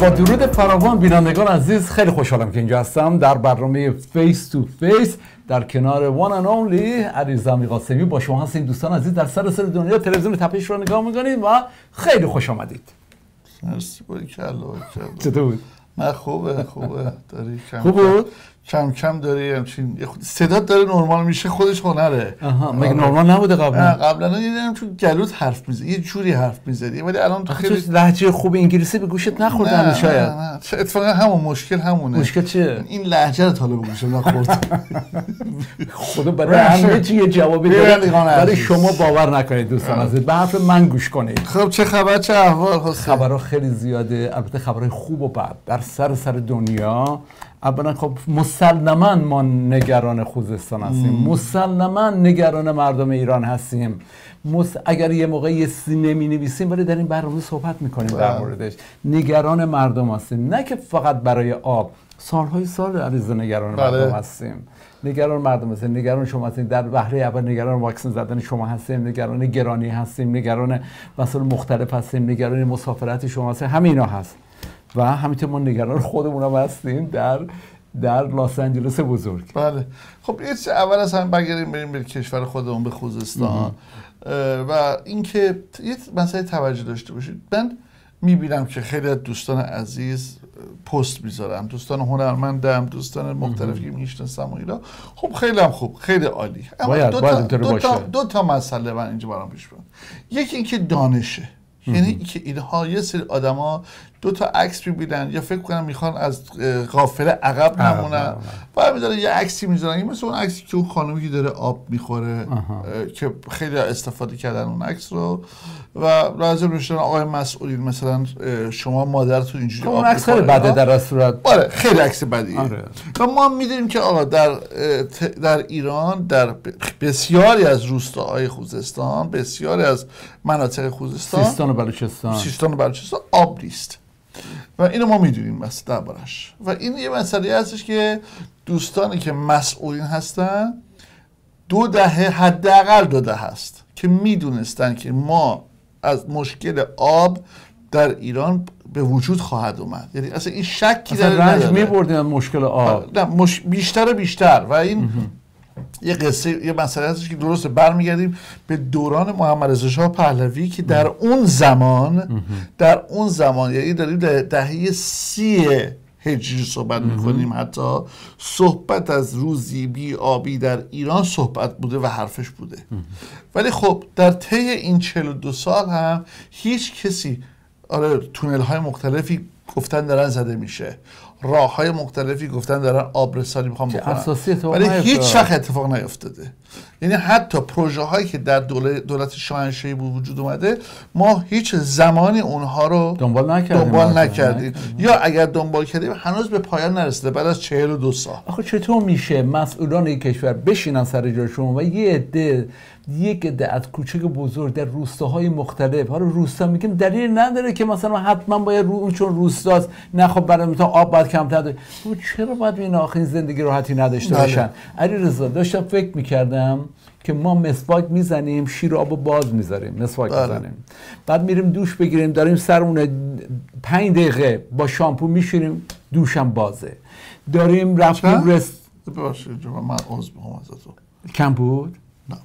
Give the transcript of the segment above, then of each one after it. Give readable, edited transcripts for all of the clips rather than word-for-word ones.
با درود فراوان بینندگان عزیز، خیلی خوشحالم که اینجا هستم در برنامه فیس تو فیس در کنار وان اند اونلی علیرضا امیرقاسمی با شما هستیم. دوستان عزیز در سراسر دنیا تلویزیون تپش رو نگاه می‌کنید و خیلی خوش آمدید. مرسی. چطور بود؟ من خوبه. داری کم خوب بود؟ کم داری همچین صدات داره نرمال میشه، خودش هنره. مگه نرمال نبوده قبلا؟ قبلا دیدم تو گلوت حرف میزد، یه جوری حرف میزدی، ولی الان تو خیلی لهجه خوب انگلیسی به گوشت نخورده. نه شاید اتفاقا همون مشکل همونه. مشکل چیه؟ این لهجه رو طالب به گوشت نخورد. خدا برای همه چی جواب بده، ولی شما باور نکنید دوستان عزیز، به حرف من گوش کنید. خب چه خبر، چه احوال؟ خبرها خیلی زیاده، البته خبرهای خوب و بد در سراسر دنیا. اولا خب مسلما ما نگران خوزستان هستیم، مسلما نگران مردم ایران هستیم. اگر یه موقع یه سینه می‌نویسیم ولی در این برنامه صحبت می‌کنیم در موردش. نگران مردم هستیم، نه که فقط برای آب، سالهای سال عزیز نگران مردم هستیم. نگران مردم هستیم، نگران شما هستیم. در بهره اول نگران واکسن زدن شما هستیم، نگران گرانی هستیم، نگران مسائل مختلف هستیم، نگران مسافرت شما هستیم. همینا هست و همینطور ما نگران خودمون هم هستیم در لس آنجلس بزرگ. بله خب اول از همه بگیریم بریم به کشور خودمون، به خوزستان و اینکه یه مسئله توجه داشته باشید. من میبینم که خیلی از دوستان عزیز پست میذارم، دوستان هنرمندم، دوستان مختلفی که میشناسم و اینا. خب خیلی هم خوب، خیلی عالی. اما دو تا مسئله من اینجا برام پیش میاد. یکی اینکه دانشه، یعنی که اینها یه سری آدما دو تا عکس می‌بینن یا فکر کنم میخوان از قافله عقب نمونن و میذارن یه عکسی میذارن، این مثل اون عکسی که اون خانومی که داره آب میخوره که خیلی استفاده کردن اون عکس رو و لازم نشدن آقای مسئولین مثلا شما مادرتون اینجوری آب میخوره. اون عکس خیلی بده در صورت. آره خیلی عکس بدیه. و ما می‌دونیم که آقا در ایران در بسیاری از روستاهای خوزستان، بسیاری از مناطق خوزستان، سیستان و بلوچستان آب نیست و اینو ما میدونیم مثلا دربارش. و این یه مسئله هستش که دوستانی که مسئولین هستن دو دهه، حداقل دو دهه هست که میدونستن که ما از مشکل آب در ایران به وجود خواهد اومد، یعنی اصلا این شکی در رنج میبردیم مشکل آب. نه بیشتر و بیشتر. و این یه قصه، یه مسئله هستش که درسته برمیگردیم به دوران محمد رضا شاه پهلوی که در اون زمان، یعنی داریم در دهه 30 هجری صحبت میکنیم، حتی صحبت از روزیبی آبی در ایران صحبت بوده و حرفش بوده. ولی خب در طی این 42 سال هم هیچ کسی، آره تونل های مختلفی گفتن دارن زده میشه، راه های مختلفی گفتن دارن آبرسانی میخوان بکنن، ولی هیچ وقت اتفاق نیفتاده. یعنی حتی پروژه هایی که در دولت شاهنشاهی وجود اومده ما هیچ زمانی اونها رو دنبال نکردیم یا اگر دنبال کردیم هنوز به پایان نرسیده بعد از 42 سال. آخه چطور میشه مسئولان این کشور بشینن سر جاشون و یه عده از کوچک بزرگ در روستاهای مختلف، حالا روستا میگیم دلیل نداره که مثلا حتما باید چون روستاست نه خب برای مثلا آب باید کمتر داره. چرا باید این آخرین زندگی راحتی نداشته باشن؟ علیرضا داشتم فکر میکردم که ما مسواک میزنیم، شیر آبو باز میذاریم، مسواک میزنیم، بعد میریم دوش بگیریم، داریم سرمون 5 دقیقه با شامپو میشوریم، دوشم بازه، داریم رفتیم کم بود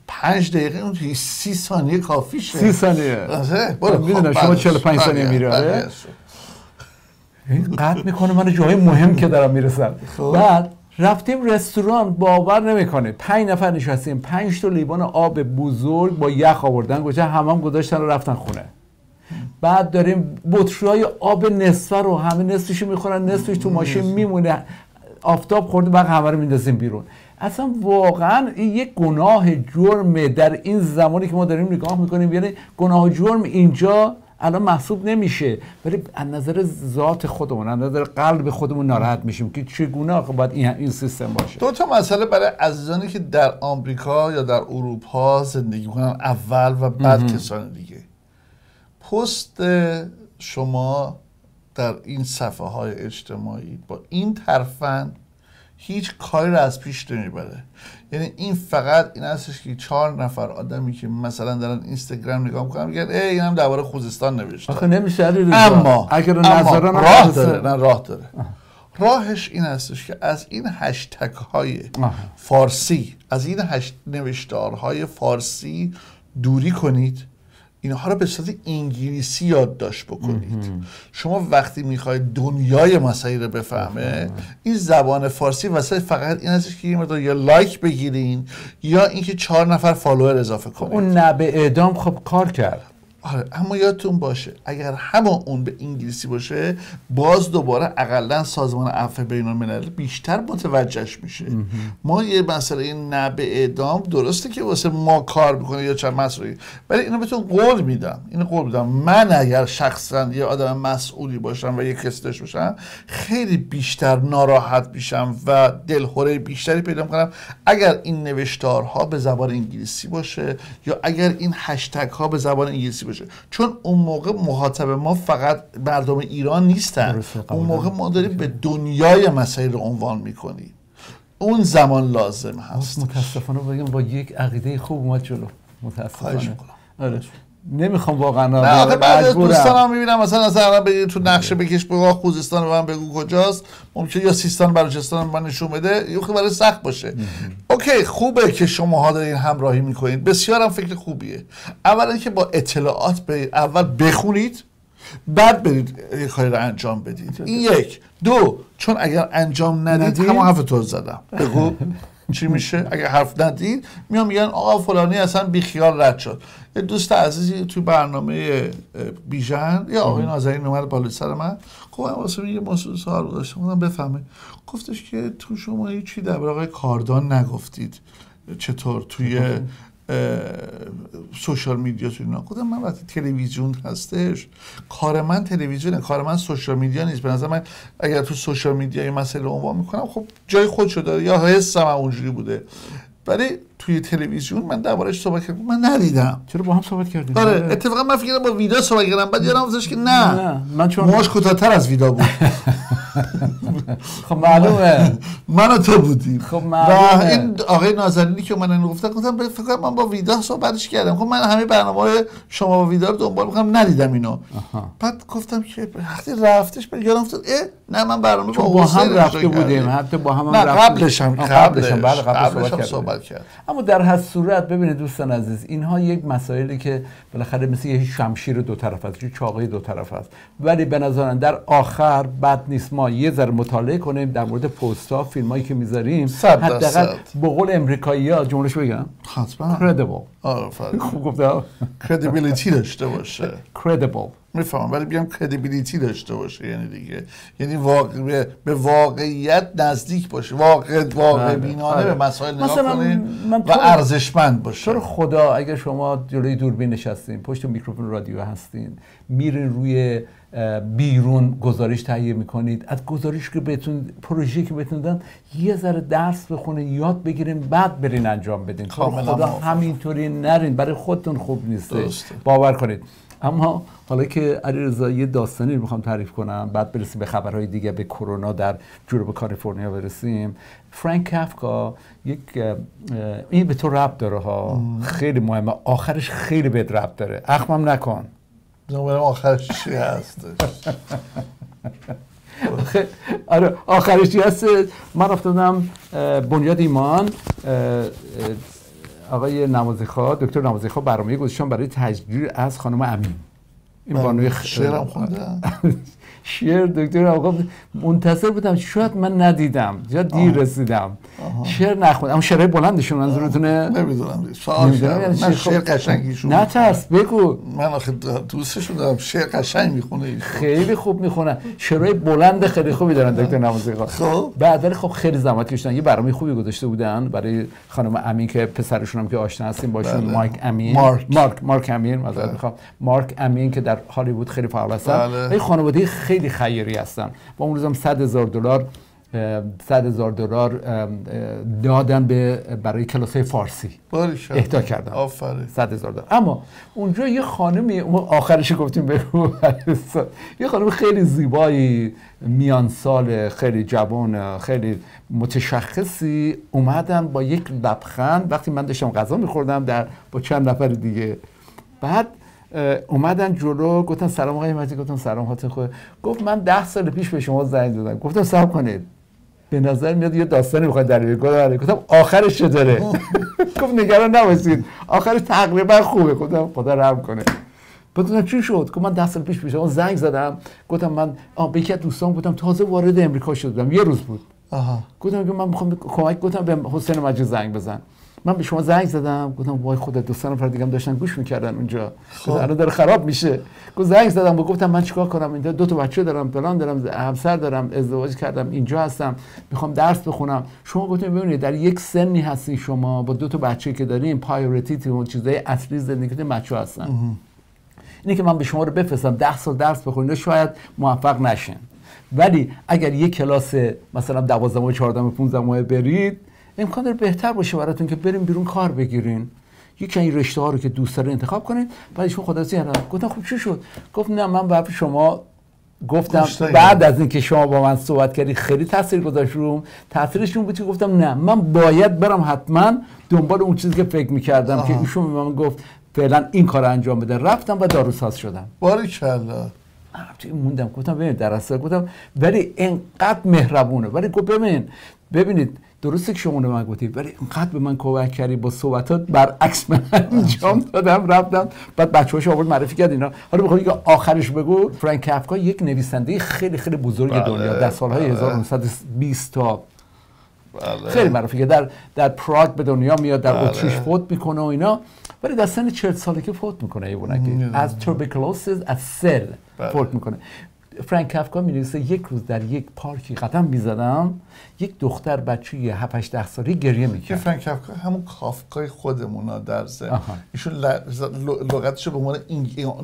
5 دقیقه، اون توی 30 ثانیه کافی شد. 30 ثانیه میدونم شما 45 ثانیه میره قطع میکنه من جاهای مهم که دارم میرسم. بعد رفتیم رستوران، باور نمیکنه 5 نفر نشستیم، 5 تا لیوان آب بزرگ با یخ آوردن گوشه، همم گذاشتن و رفتن خونه. بعد داریم بطری‌های آب نصفه رو همه نصفش میخورن، نصفش تو ماشین میمونه، آفتاب خورده بعد همه رو میندازیم بیرون. اصلا واقعا این یک گناه جرمه در این زمانی که ما داریم نگاه میکنیم. یعنی گناه جرم اینجا الان محسوب نمیشه ولی از نظر ذات خودمون، از نظر قلب خودمون ناراحت میشیم که چگونه باید این سیستم باشه. دو تا مسئله برای عزیزانی که در آمریکا یا در اروپا زندگی میکنن اول و بعد کسان دیگه. پست شما در این صفحه های اجتماعی با این ترفند هیچ کاری رو از پیش نمیبره. یعنی این فقط این هستش که 4 نفر آدمی که مثلا دارن اینستاگرام نگاه میکنن میگن ای این هم درباره خوزستان نوشته. آخه نمیشه علیرضا. اما اگر نظران راه داره. نه راه داره. راهش این هستش که از این هشتگ های فارسی، از این نوشتارهای فارسی دوری کنید، اینها رو به صورت انگلیسی یادداشت بکنید. شما وقتی میخواید دنیای مسائل رو بفهمه، این زبان فارسی واسه فقط این هستش که یه مقدار یا لایک بگیرین یا اینکه 4 نفر فالوور اضافه کنید. اون نبع اعدام خب کار کرد. آره، اما یادتون باشه اگر همون اون به انگلیسی باشه، باز دوباره اقلا سازمان عفو بین‌الملل بیشتر متوجهش میشه. ما یه مسئله این نبع اعدام درسته که واسه ما کار میکنه یا چند مسئله، ولی اینو بهتون قول میدم، اینو قول میدم من اگر شخصا یه آدم مسئولی باشم و یه کسی داشت باشم، خیلی بیشتر ناراحت میشم و دلخوره بیشتری پیدا میکنم اگر این نوشتارها به زبان انگلیسی باشه یا اگر این هشتگ ها به زبان انگلیسی باشه. چون اون موقع مخاطب ما فقط مردم ایران نیستن، اون موقع ما داریم به دنیای مسائل رو عنوان میکنیم. اون زمان لازم هست. متاسفانه بگم با یک عقیده خوب اومد جلو، متاسفانه. آره. نمیخوام واقعا. نه بعد از دوستانم میبینم مثلا بگید تو نقشه بکش بگو خوزستان رو من بگو کجاست، ممکنه یا سیستان بلوچستان من نشون بده، یه خیلی برای سخت باشه. اوکی، خوبه که شماها دارین همراهی میکنید، بسیارم فکر خوبیه. اولا که با اطلاعات برید، اول بخونید بعد برید یه کاری رو انجام بدید. این یک. دو، چون اگر انجام ندید همون حرف تو زدم. بگو چی میشه؟ اگه حرف ندید میام میگن آقا فلانی اصلا بیخیال رد شد. یه دوست عزیزی تو برنامه بیژن یا آقای نازنین اومد بالا سر من، گفتم واسه یه موضوع سوال داشتم گفتم بفهمه، گفتش که تو شما هیچی در برای آقای کاردان نگفتید چطور توی سوشال میدیا تو اینا. گفتم من وقتی تلویزیون هستش، کار من تلویزیونه، کار من سوشال میدیا نیست. به نظر من اگر تو سوشال میدیا این مسئله عنوان میکنم خب جای خودشو داره یا حسم اونجوری بوده، ولی توی تلویزیون من درباره‌اش صحبت کردم من ندیدم. چرا با هم صحبت کردیم؟ آره اتفاقا من فکر با ویدا صحبت کردم، بعد یادم افتادش که نه من چون موهاش کوتاه‌تر از ویدا بود. خب معلومه من و تو بودیم. خب معلومه. و این آقای نازنینی که من گفتم، فکر کنم من با ویدا صحبتش کردم. خب من همه برنامه‌های شما با ویدا رو دنبال می‌کنم، ندیدم اینو. بعد گفتم که وقتی رفتش یادم افتاد نه من برنامه با هم رفته بودیم، حتی با هم رفتیم. قبلش هم بعد قبلش صحبت کردم. اما در هر صورت ببینید دوستان عزیز، اینها یک مسائلی که بالاخره مثل یه شمشیر دو طرف است، یک چاقوی دو طرف است، ولی به نظرم در آخر بد نیست ما یه ذره مطالعه کنیم در مورد پست‌ها، فیلمایی که میذاریم، حداقل به قول امریکایی‌ها جمله‌شو بگم حتما credible. آفرین، خوب گفتم. credibility داشته باشه. credible میفهمم، ولی بیام credibility داشته باشه یعنی دیگه، یعنی واقع به واقعیت نزدیک باشه، واقع بینانه به مسائل نگاه کنه و ارزشمند باشه. تو خدا اگر شما جلوی دوربین نشستین، پشت میکروفون رادیو هستین، میرین روی بیرون گزارش تهیه میکنید، از گزارش که بهتون پروژه‌ای که بهتون دادن یه ذره درس بخونه، یاد بگیرین، بعد برین انجام بدین. خدا همینطوری نرین، برای خودتون خوب نیستش، باور کنید. اما حالا که علیرضا یه داستانی رو میخوام تعریف کنم، بعد برسیم به خبرهای دیگه، به کرونا در جنوب کالیفرنیا برسیم. فرانک کافکا یک این به تو ربط داره ها، خیلی مهمه، آخرش خیلی به ربط داره، اخمم نکن آخرش چی هست. آره آخرش چی هست. من رفتم بنیاد ایمان، آقای نمازخواه، دکتر نمازخواه برنامه گذاشتن برای تجلیل از خانم امین. این بانوی شعرم خوندم. شعر دکتر آقا منتظر بودم، شاید من ندیدم یا دیر رسیدم. شعر نخوندم، اما شعرهای بلندشون منظورتونه؟ نمیدونم. من شعر قشنگیشون. نه ترس بگو. من آخه دوستشون دارم، شعر قشنگ میخونه، خیلی خوب میخونه، شعرهای بلند خیلی خوبی دارن دکتر نمازخواه. خب بعد ولی خب خیلی زحمت کشیدن، یه برنامه خوبی گذاشته بودن برای خانم امین که پسرشون هم که آشنا هستیم باشون، مایک امین، مارک امین، مثلا میخوام مارک امین که در هالیوود خیلی فعال هستن. این خانواده خیلی خیری هستن. با اون روزم $100,000 $100,000 دادن برای کلاسای فارسی اهدا کردن $100,000. اما اونجا یه خانمی، آخرش گفتیم بگو، یه خانم خیلی زیبایی، میان سال، خیلی جوان، خیلی متشخصی، اومدن با یک لبخند وقتی من داشتم غذا میخوردم با چند نفر دیگه، بعد اومدن جلو گفتن سلام آقای مجید، گفتم سلام خاطر خود، گفت من 10 سال پیش به شما زنگ زدم، گفتم صبر کنید به نظر میاد یه داستانی میخواد در بیاره، گفتم آخرش چه داره؟ گفت نگران نباشید آخرش تقریبا خوبه، گفتم خدا رحم کنه. بدونم چی شد؟ گفتم من 10 سال پیش به شما زنگ زدم، گفتم من به یکی از دوستام گفتم تازه وارد امریکا شدم، یه روز بود، گفتم من میخوام کمک، گفتم به حسین مجید زنگ بزن، من به شما زنگ زدم، گفتم وای خدا، دوستان نفر دیگه هم داشتن گوش میکردن اونجا، الان داره خراب میشه، گفتم زنگ زدم و گفتم من چیکار کنم، اینجا 2 تا بچه دارم، فلان دارم، همسر دارم، ازدواج کردم، اینجا هستم، میخوام درس بخونم. شما گفتین ببینید در یک سنی هستی شما با 2 تا بچه که دارین، پایورتی اون چیزای اصلی زندگی بچه هستن، اینه که من به شما رو بفرستم 10 سال درس بخونید شاید موفق نشین، ولی اگر یک کلاس مثلا 12 14 15 برید امکان داره بهتر باشه براتون که بریم بیرون کار بگیرین، یکی این رشته ها رو که دوست دارین انتخاب کنین. بعد ایشون خداحافظی کردن، گفتم خب چی شد؟ گفت نه من برای شما گفتم بعد از اینکه شما با من صحبت کردی خیلی تاثیر گذاشت روم، تاثیرش اون بود که گفتم نه من باید برم حتما دنبال اون چیزی که فکر می‌کردم که ایشون به من گفت فعلا این کار انجام بده، رفتم و داروساز شدم. باریکالله. آخه موندم گفتم ببین در اصل گفتم ولی انقدر مهربونه، ولی گفت ببینید درسته که شما رو من گفتید ولی انقدر به من کمک کردی با صحبتات، برعکس من انجام دادم، رفتم بعد بچه‌هاش آورد معرفی کرد اینا. حالا می‌خوام که آخرش بگو، فرانک کافکا یک نویسنده خیلی خیلی بزرگ دنیا در سال‌های 1920 تا خیلی معروفه که در پراگ به دنیا میاد، در اتریش فوت میکنه و اینا، ولی در سن 40 سالگی فوت میکنه، یه بونکی از توبرکلوسیس از سل فوت میکنه. فرانک کافکا می‌نویسه یک روز در یک پارکی قدم می‌زدم، یک دختر بچه 7 8 10 ساله گریه می‌کرد. فرانک کافکا همون کافکای خودمونا در ذهن. ایشون لغتشو به عنوان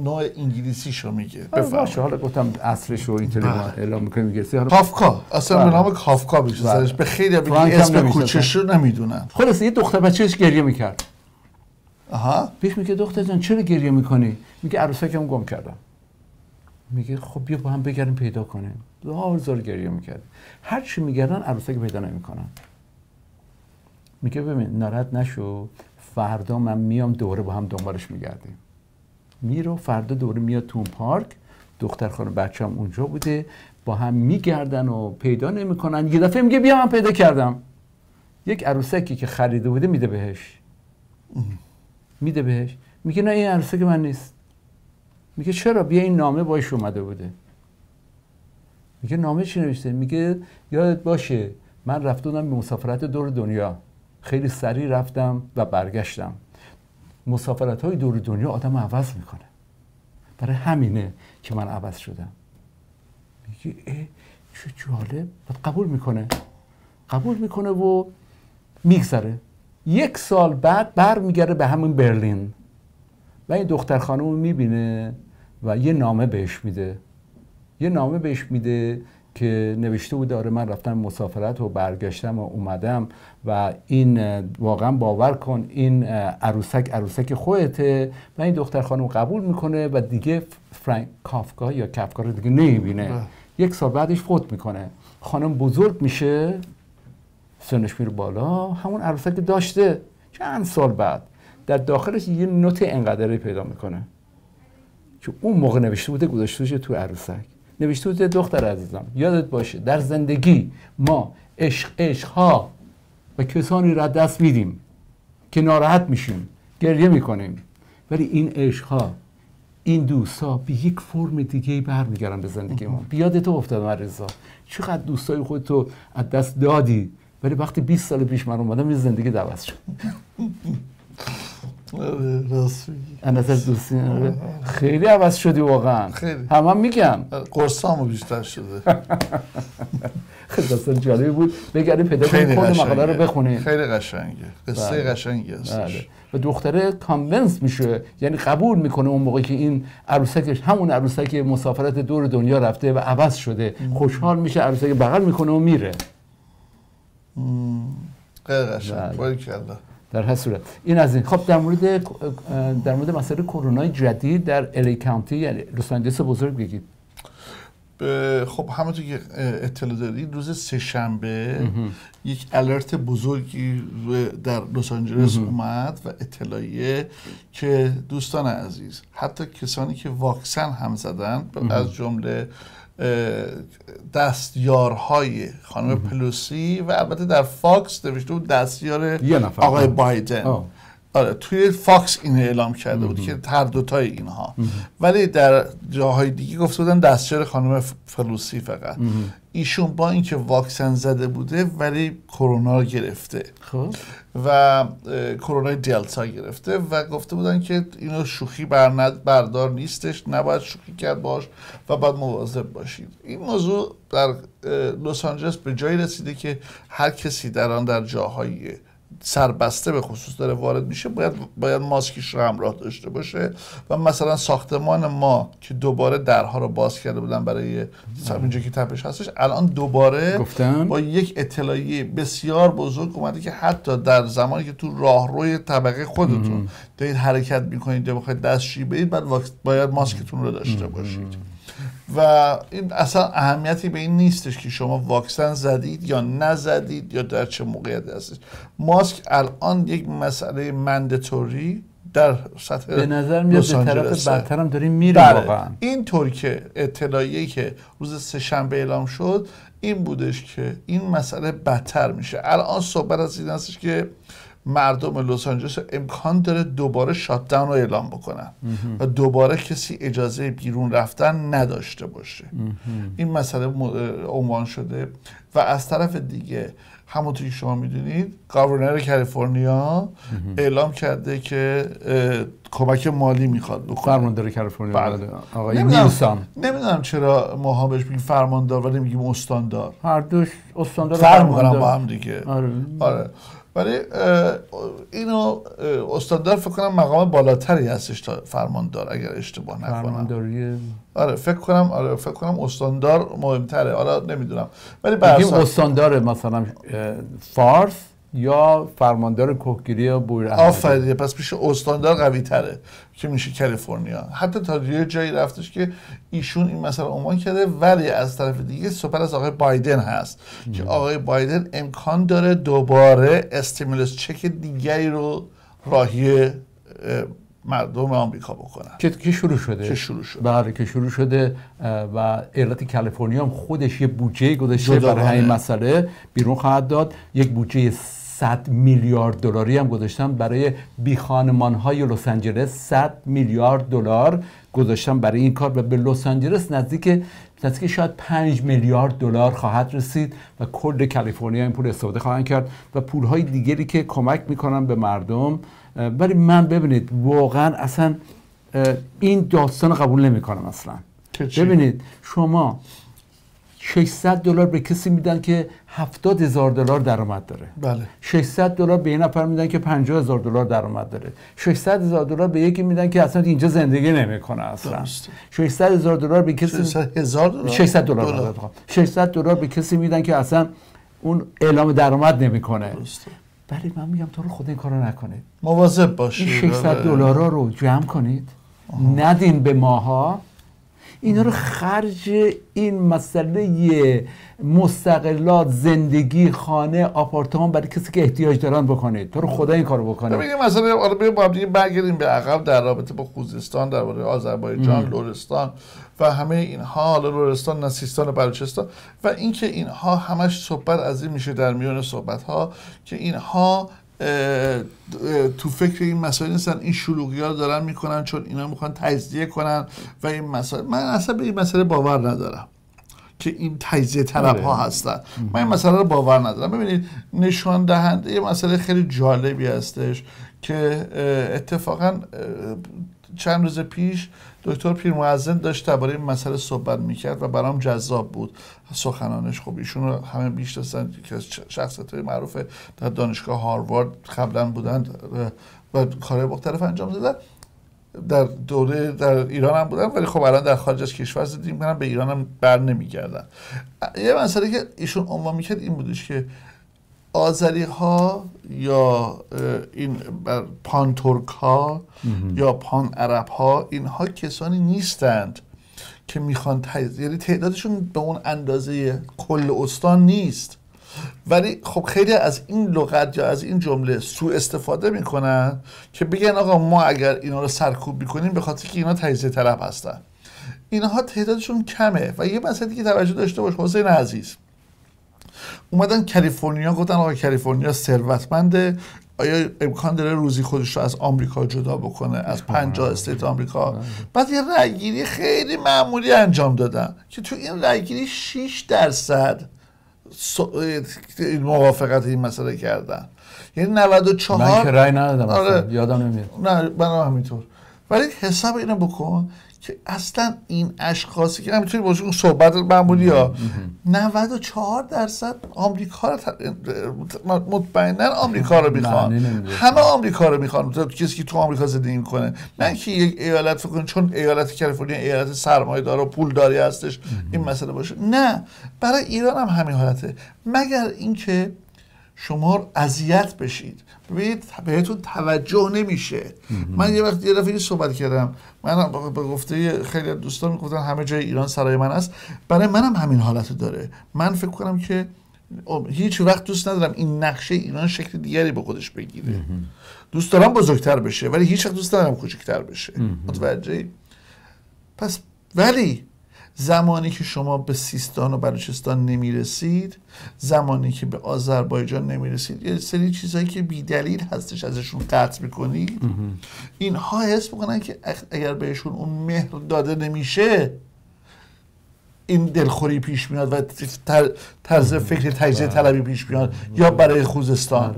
نوع انگلیسیشو میگه. بفرمایید. حالا گفتم اصلش رو اینترنت اعلام می‌کنیم گرسی. کافکا اصلا به نام کافکا میشه. سرش به خیلی به اسم کوچه‌شو نمی‌دونن. خلاص یه دختر بچه‌ش گریه می‌کرد. پیش میگه دختر جان چرا گریه می‌کنی؟ میگه عروسکم گم کردم. میگه خب بیا با هم بگردیم پیدا کنیم، $1000 گریه میکرد، هر چی میگردن عروسک پیدا نمیکنن. میگه ببین ناراحت نشو، فردا من میام دوره با هم دنبالش میگردیم. میرو فردا دوره میاد تو پارک، دختر خانم بچه‌م اونجا بوده، با هم میگردن و پیدا نمیکنن. یه دفعه میگه بیا من پیدا کردم، یک عروسکی که خریده بوده میده بهش، میگه نه این عروسک من نیست. میگه چرا؟ بیا این نامه باش اومده بوده. میگه نامه چی نوشته؟ میگه یادت باشه من رفته بودم به مسافرت دور دنیا، خیلی سریع رفتم و برگشتم، مسافرت های دور دنیا آدم عوض میکنه، برای همینه که من عوض شدم. میگه اه چه جالب، قبول میکنه و میگذره. 1 سال بعد برمیگرده به همون برلین و این دختر خانم رو میبینه و یه نامه بهش میده که نوشته بود آره من رفتم مسافرت و برگشتم و اومدم و این واقعا باور کن این عروسک خودته. و این دختر خانم قبول میکنه و دیگه فرانک کافکا یا کافکا رو دیگه نمیبینه. 1 سال بعدش فوت میکنه، خانم بزرگ میشه، سنش میره بالا، همون عروسک داشته چند سال بعد در داخلش یه نوت انقدری پیدا میکنه که اون موقع نوشته بوده، گذاشتهش تو عروسک، نوشته بوده دختر عزیزم یادت باشه در زندگی ما عشقها و کسانی را دست میدیم که ناراحت میشیم، گریه میکنیم، ولی این عشقها، این دوستا به یک فرم دیگه برمیگردن به زندگی ما. یادت افتاد من رضا چقدر دوستای خودتو از دست دادی، ولی وقتی 20 سال پیش من اومدم این زندگی عوض شد. انا از دوستی خیلی عوض شدی واقعا، همه میگم قرصامو بیشتر شده. خیلی داستان جالبی بود، بگردیم پیدا کنیم کل مقاله رو بخونیم، خیلی قشنگه، قصه قشنگی هستش. و دختره کانونس میشه، یعنی قبول میکنه اون موقعی که این عروسکش همون عروسک مسافرت دور دنیا رفته و عوض شده، خوشحال میشه، عروسک بغل میکنه و میره. در هر صورت این از این. خب در مورد مسئله کرونا جدید در الی کانتی یعنی لس آنجلس بزرگ بگید. خب همونطور که اطلاع دارید روز سه شنبه یک الرت بزرگی در لس آنجلس اومد و اطلاعیه که دوستان عزیز حتی کسانی که واکسن هم زدن از جمله دستیارهای خانم پلوسی و البته در فاکس نوشته بود دستیار آقای بایدن. آره توی فاکس این اعلام کرده بود که هر دوتای اینها، ولی در جاهای دیگه گفته بودن دستیار خانم پلوسی فقط. ایشون با اینکه واکسن زده بوده ولی کرونا گرفته و کرونا دلتا گرفته و گفته بودن که اینو شوخی بردار نیستش، نباید شوخی کرد باش و باید مواظب باشید. این موضوع در لس آنجلس به جایی رسیده که هر کسی در آن در جاهای سربسته به خصوص داره وارد میشه باید ماسکش رو همراه داشته باشه و مثلا ساختمان ما که دوباره درها رو باز کرده بودن برای اینجا که تپش هستش الان دوباره گفتن. با یک اطلاعیه بسیار بزرگ اومده که حتی در زمانی که تو راهروی طبقه خودتون دارید حرکت میکنید یا بخواید دستشویی برید باید ماسکتون رو داشته باشید و این اصلا اهمیتی به این نیستش که شما واکسن زدید یا نزدید یا در چه موقعیتی هستید. ماسک الان یک مسئله مندتوری در سطح به نظر میاد به طرف برتر هم داریم میریم واقعا. اینطور که اطلاعیه‌ای که روز سه شنبه اعلام شد این بودش که این مسئله بدتر میشه. الان صحبت از این هستش که مردم لس آنجلس امکان داره دوباره شاتداون رو اعلام بکنن و دوباره کسی اجازه بیرون رفتن نداشته باشه. این مسئله عنوان شده و از طرف دیگه همونطوری که شما میدونید گاورنر کالیفرنیا اعلام کرده که کمک مالی میخواد. فرماندار کالیفرنیا آقای نیوسام، نمیدونم چرا ماها بهش میگیم فرماندار ولی میگیم استاندار، هر دوش استاندار فرق میکنن با هم دیگه. آره ولی اینو استاندار فکر کنم مقام بالاتری هستش تا فرماندار اگر اشتباه نکنم. فرمانداری آره فکر کنم استاندار مهمتره. حالا نمیدونم ولی بگیم استاندار مثلا فارس یا فرماندار کوهگیری بویر احمدی. آفرین، پس پیش استاندار قوی تره که میشه کالیفرنیا. حتی تا یه جایی رفتش که ایشون این مسئله عنوان کرده ولی از طرف دیگه صحبت از آقای بایدن هست که آقای بایدن امکان داره دوباره استیمولوس چک دیگری رو راهی مردم آمریکا بکنن که شروع شده بله که شروع شده و ایالت کالیفرنیا هم خودش یه بودجه گذاشته برای این مسئله بیرون خواهد داد. یک بودجه 100 میلیارد دلاری هم گذاشتن برای بیخانمان‌های لس آنجلس. 100 میلیارد دلار گذاشتن برای این کار و به لس آنجلس نزدیک شاید 5 میلیارد دلار خواهد رسید و کل کالیفرنیا این پول استفاده خواهند کرد و پول‌های دیگری که کمک می‌کنن به مردم. ولی من ببینید واقعا اصلا این داستان قبول نمی‌کنم اصلا. ببینید شما 600 دلار به کسی میدن که 70000 دلار درآمد داره. بله. 600 دلار به یه نفر میدن که 50000 دلار درآمد داره. 600,000 دلار به یکی میدن که اصلا اینجا زندگی نمیکنه اصلا. 600,000 دلار به کسی 600,000 دلار 600 دلار 600 دلار به کسی میدن که اصلا اون اعلام درآمد نمیکنه. بله من میگم تو رو خود این کارو نکنید. مواظب باشید. 600 دلار رو جمع کنید. ندین به ماها. اینا رو خرج این مسئله مستقلات، زندگی، خانه، آپارتمان برای کسی که احتیاج دارن بکنید. تو رو خدا این کارو بکنید. ببینیم مثلا برگردیم به عقب در رابطه با خوزستان، درباره آذربایجان، لرستان و همه اینها، حالا لرستان، نسیستان و بلوچستان و اینکه اینها همش صحبت از این میشه در میان صحبت ها که اینها تو فکر این مسائل نیستن. این شلوغی ها دارن میکنن چون اینا میخوان تجزیه کنن و این مسائل. من اصلا به این مسئله باور ندارم که این تجزیه طلب ها هستن. من این مسئله رو باور ندارم. ببینید نشان دهنده یه مسئله خیلی جالبی هستش که اتفاقا چند روز پیش دکتر پیرمعظم داشت درباره این مسئله صحبت میکرد و برام جذاب بود سخنانش. خب ایشون رو همه میشناسن که شخصیت‌های معروف در دانشگاه هاروارد قبلا بودند و کارهای مختلف انجام دادن، در ایران هم بودن ولی خب الان در خارج از کشور زندگی میکنن، به ایران هم بر نمیگردن. یه مسئله که ایشون عنوان میکرد این بودش که آذری ها یا این پان ترک ها یا پان عرب ها اینها کسانی نیستند که میخوان یعنی تعدادشون به اون اندازه کل استان نیست، ولی خب خیلی از این لغت یا از این جمله سوء استفاده میکنن که بگن آقا ما اگر اینا رو سرکوب میکنیم به خاطر که اینا تجزیه طلب هستن. اینها تعدادشون کمه. و یه مسئله دیگه توجه داشته باش حسین عزیز، اومدن کالیفرنیا گفتن آقا کالیفرنیا ثروتمنده، آیا امکان داره روزی خودش رو از آمریکا جدا بکنه، از 50 استیت آمریکا؟ بعد یه رأیگیری خیلی معمولی انجام دادن که تو این رأیگیری 6% موافقت این مسئله کردن، یعنی 94. من که رأی ندادم. آره. یادم نمیاد. نه من همینطور. ولی حساب اینو بکن که اصلا این اشخاصی که نمیتونی باشون صحبت معمولی ها 94% آمریکا رو مطمئنا آمریکا رو میخوان، همه آمریکا رو میخوان، کسی که تو آمریکا زندگی میکنه، نه که یک ایالت فکر کنه چون ایالت کالیفرنیا ایالت سرمایه‌دار و پولداری هستش این مسئله باشه. نه، برای ایران هم همین حالته، مگر اینکه شما اذیت بشید. ببینید بهتون توجه نمیشه. من یه وقت یه دفعه صحبت کردم، من به گفته خیلی دوستان میگفتن همه جای ایران سرای من است، برای منم همین حالت داره. من فکر کنم که هیچ وقت دوست ندارم این نقشه ایران شکل دیگری به خودش بگیره. دوست دارم بزرگتر بشه ولی هیچ وقت دوست ندارم کوچکتر بشه. متوجهی؟ پس ولی زمانی که شما به سیستان و بلوچستان نمیرسید، زمانی که به آذربایجان نمیرسید، یه سری چیزهایی که بیدلیل هستش ازشون قطع میکنید، اینها حس میکنن که اگر بهشون اون مهر داده نمیشه این دلخوری پیش میاد و طرز فکر تجزیه طلبی پیش میاد یا برای خوزستان.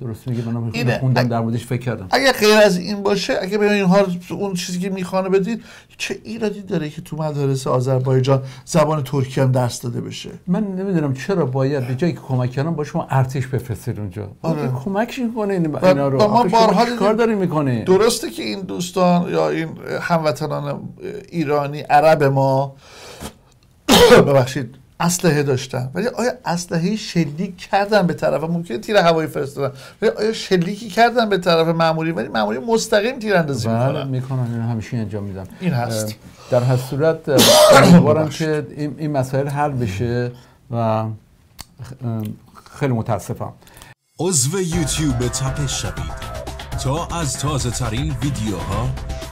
درسته میگه. من خوندم در موردش فکر کردم. اگه غیر از این باشه، اگه به اینها اون چیزی که میخوانه بدید، چه ایرادی داره که تو مدارس آذربایجان زبان ترکی هم درس داده بشه؟ من نمیدونم چرا باید به جایی که کمک کردن با شما ارتش بفرستید اونجا. آره. کمک میکنه اینا رو. ما بارها کار داریم میکنه. درسته که این دوستان یا این هموطنان ایرانی عرب ما ببخشید اسلحه داشتن، ولی آیا اسلحه شلیک کردن به طرف، ممکنه تیر هوایی فرستادن، ولی آیا شلیکی کردن به طرف معمولی؟ ولی معمولی مستقیم تیراندازی میکنن. اینو همیشه انجام میدن. این هست. در هر صورت امیدوارم که این مسائل حل بشه و خیلی متاسفم. عضو یوتیوب تپش شوید تا از تازه ترین ویدیوها،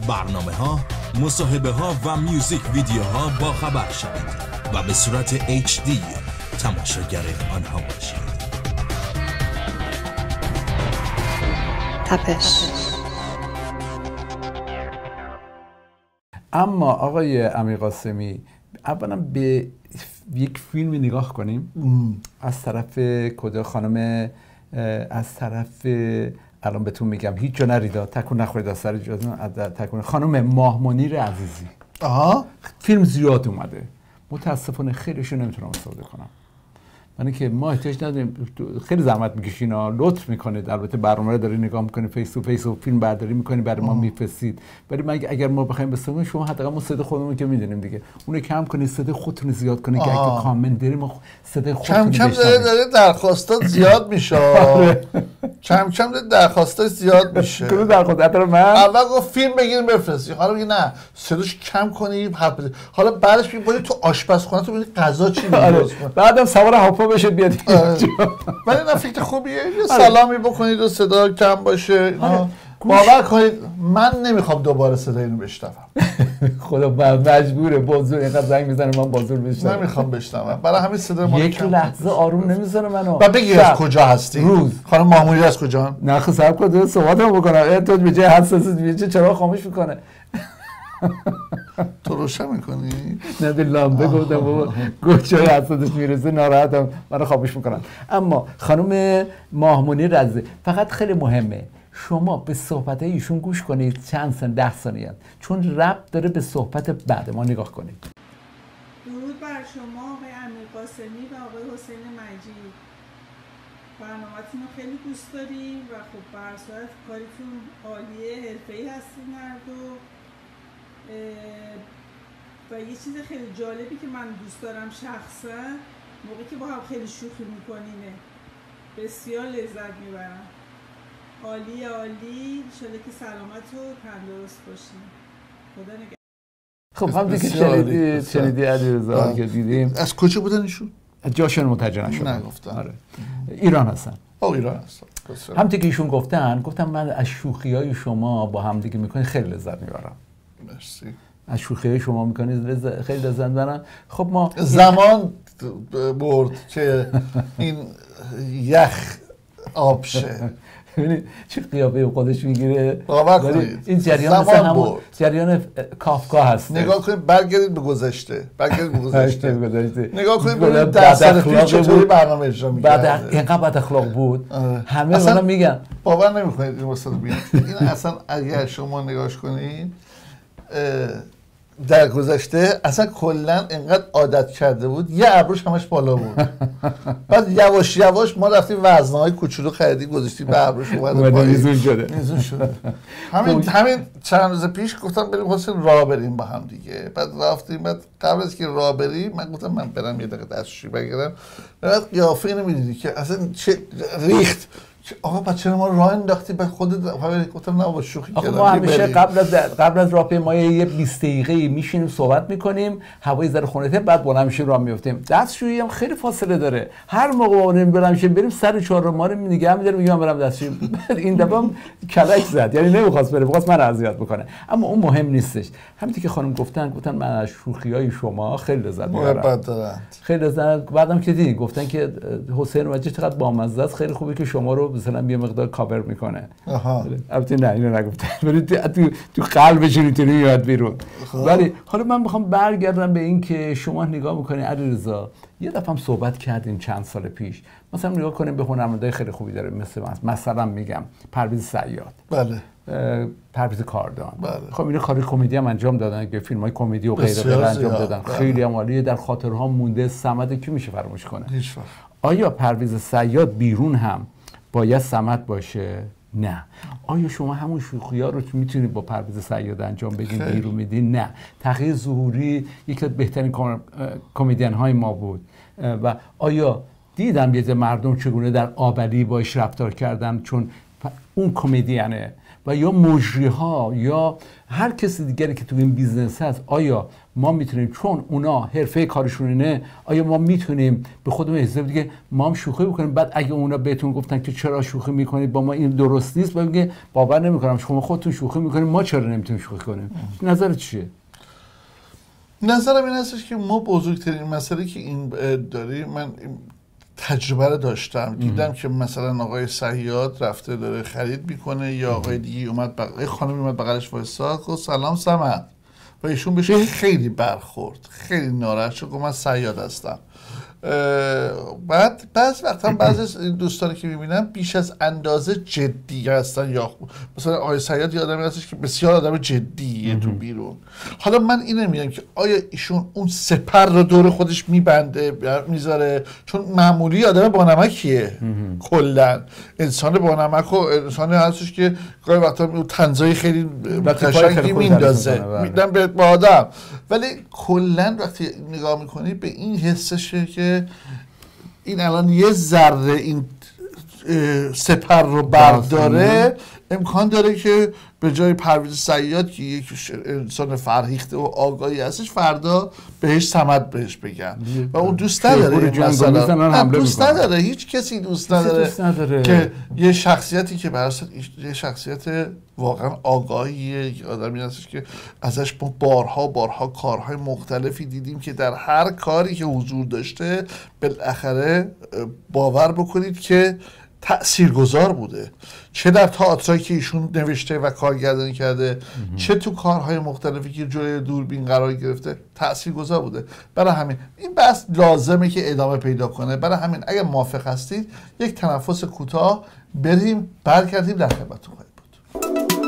برنامه ها، مصاحبه ها و میوزیک ویدیوها با خبر شوید و به صورت HD تماشاگر آنها باشید. تپش. اما آقای امیرقاسمی، اولا به یک فیلم نگاه کنیم از طرف کجا خانم، از طرف الان بهتون میگم هیچ جا نریدا، تکون نخورید از سر جاتون، از تکون خانم ماه منیر عزیزی. آها، فیلم زیاد اومده، متاسفانه خیلیشو نمیتونم استفاده کنم. یعنی که ما احتیاج نداریم، خیلی زحمت میکشین ها، لطف میکنید، البته برنامه رو داری نگاه میکنی، فیس تو فیس و فیلم برداری میکنی برای ما میفرستید، ولی من اگر ما بخوایم بسوم شما حداقل ما صدای خودمون که میدونیم دیگه، اونو کم کنید، صدای خودتون زیاد کنید که اگه کامنت داریم ما صدای خودمون کم داره درخواستات زیاد میشه. کم درخواستات زیاد میشه. کدوم درخواست؟ اطرا من اول گفت فیلم بگیریم بفرستید، حالا میگه نه صداش کم کنید، حالا بعدش میگه تو آشپزخونه تو ببین غذا چی می‌ریزه، بعدم سوار هاپ بشه بیاد. ولی نه فکر خوبیه، سلامی بکنید و صدا کم باشه. باور کنید من نمیخوام دوباره صدای اینو بشنوم. خدا مجبوره، بازور اینقدر زنگ میزنه من بازور بشنوم، نمیخوام بشنوم، برای همین صدای ما یک لحظه آروم نمیذاره منو. و بگی از کجا هستی روز خانم محمودی؟ از کجا؟ نه خب صبر کن صحبتم بکنم، تو به جای حساس میشه چرا خاموش میکنه؟ تو روشن میکنی؟ نه لامبه گفتم بابا گوچه حسادش میرسه ناراحتم منو خاموش میکنن. اما خانم ماهمونی رزه فقط خیلی مهمه شما به صحبت ایشون گوش کنید، چند سن 10 ثانیه، چون ربط داره به صحبت بعد ما. نگاه کنید. درود بر شما آقای امیرقاسمی و آقای حسین مجید، برنامه‌تون رو خیلی دوست داریم و خب برصورت کاریتون عالیه، حرفه‌ای هستین هر دو. و یه چیز خیلی جالبی که من دوست دارم شخصا، موقعی که با هم خیلی شوخی میکنینه، بسیار لذت میبرم. عالی عالی، انشالله که سلامت و تندرست باشین. خدا نگهدار. خب هم دیگه شنیدی علیرضا که دیدیم. از کجا بودن ایشون؟ جاشون متوجه نشدم. نگفتن. آره. ایران هستن. او ایران هستن. هم دیگه ایشون گفتم من از شوخی‌های شما با هم دیگه می‌کنین خیلی لذت میبرم. مرسی. از شوخی‌های شما می‌کنید خیلی لذت میبرم. خب ما زمان برد که این یخ آب شه. ببینید چه قیافه خودش میگیره. این جریان مثلا جریان کافکا هست. نگاه کنید، برگردید به گذشته. نگاه کنید ببینید در سر پیش چطوری برنامه اجرا می‌کنه. بعد اینقدر بد اخلاق بود. همه اونا میگن باور نمی‌کنید این واسه ببینید. این اصلا اگه شما نگاهش کنید در گذشته اصلا کلا اینقدر عادت کرده بود یه ابروش همش بالا بود. بعد یواش یواش ما رفتیم وزنه‌های کوچولو خریدیم گذاشتیم به ابروش اومد میزون شده. همین چند روز پیش گفتم بریم حسین راه بریم با هم دیگه. بعد رفتیم، بعد قبل از که راه بریم من گفتم من برم یه دقیقه دستشویی بگیرم. بعد قیافه اینو می‌دیدی که اصلا چه ریخت. آقا بچه ما راه انداختی به خودت گفتم نه با شوخی کردم. ما همیشه قبل از راهپیمایی یه 20 دقیقه میشینیم صحبت میکنیم، هوای ذره خونته، بعد بالا میشیم راه میافتیم. دستشویی هم خیلی فاصله داره. هر موقع اونم بریم سر چهارم رو نگه می‌داریم میگم برم دستشویی. این دفعه کلک زد، یعنی نمیخواست بره، می‌خواست من اذیت بکنه. اما اون مهم نیستش. همینطور که خانم گفتن من از شوخی‌های شما خیلی لذت می‌برم. خیلی لذت. بعدم که دیدی گفتن که حسین مجید چقدر بامزه است، خیلی خوبه که شما رو مثلا یه مقدار کاور میکنه. البته نه اینو نگفتم، ولی تو قلبش اینطوری میاد بیرون. ولی حالا من میخوام برگردم به این که شما نگاه میکنین علیرضا، یه دفعه هم صحبت کردیم چند سال پیش، مثلا نگاه کنیم به هنرمندای خیلی خوبی داره، مثلا میگم پرویز صیاد، بله، پرویز کاردان، بله. خب اینا کاری کمدی هم انجام دادن، که فیلم‌های کمدی و غیره انجام دادن، خیلی عالیه، در خاطرها مونده، صمد کی میشه فراموش کنه؟ آیا پرویز صیاد بیرون هم باید صمد باشه؟ نه. آیا شما همون شوخی‌ها رو میتونید با پرویز صیاد انجام بدین بیرون میدین؟ نه. تقی ظهوری یکی از بهترین کمدین‌های ما بود و آیا دیدم یه مردم چگونه در آبلی باش رفتار کردن چون اون کمدینه، و یا مجری‌ها یا هر کسی دیگری که تو این بیزنس هست، آیا ما میتونیم چون اونا حرفه کارشون اینه، آیا ما میتونیم به خودمون اجازه بدیم که ما هم شوخی بکنیم؟ بعد اگه اونا بهتون گفتن که چرا شوخی میکنید با ما، این درست نیست، و میگه باور نمیکنم شما خودتون شوخی میکنید، ما چرا نمیتونیم شوخی کنیم؟ نظرت چیه؟ نظرم این هستش که ما بزرگترین مسئله که این داریم، من تجربه رو داشتم، دیدم که مثلا آقای صیاد رفته داره خرید میکنه، یا آقای دیگه اومد خانم اومد بغلش وایساد گفت سلام صمد، و ایشون بهش خیلی برخورد، خیلی ناراحت شد، گفت من صیاد هستم. بعد بعض وقتا بعضی دوستانی که میبینم بیش از اندازه جدی هستن، یا مثلا آقای صیاد یه آدمی هستش که بسیار آدم جدیه تو بیرون. حالا من اینو میگم که آیا ایشون اون سپر رو دور خودش میبنده میذاره، چون معمولی آدم بانمکیه، کلا انسان بانمک و انسانی هستش که گاهی وقتا طنزای خیلی قشنگی میندازه میدن به آدم، ولی کلا وقتی نگاه میکنی به این حسشه که این الان یه ذره این سپر رو برداره، امکان داره که به جای پرویز صیاد که یک انسان فرهیخته و آگاهی هستش، فردا بهش صمد بهش بگن، و اون دوست نداره، دوست نداره، هیچ کسی دوست نداره که یه شخصیتی که براش یه شخصیت واقعا آگاهیه، آدمی هستش که ازش ما بارها کارهای مختلفی دیدیم که در هر کاری که حضور داشته بالاخره باور بکنید که تأثیرگذار بوده، چه در تئاترایی که ایشون نوشته و کارگردانی کرده، چه تو کارهای مختلفی که جلوی دوربین قرار گرفته، تأثیرگذار بوده. برای همین این بحث لازمه که ادامه پیدا کنه. برای همین اگر موافق هستید یک تنفس کوتاه بریم، برگردیم در خدمتتون خواهیم بود.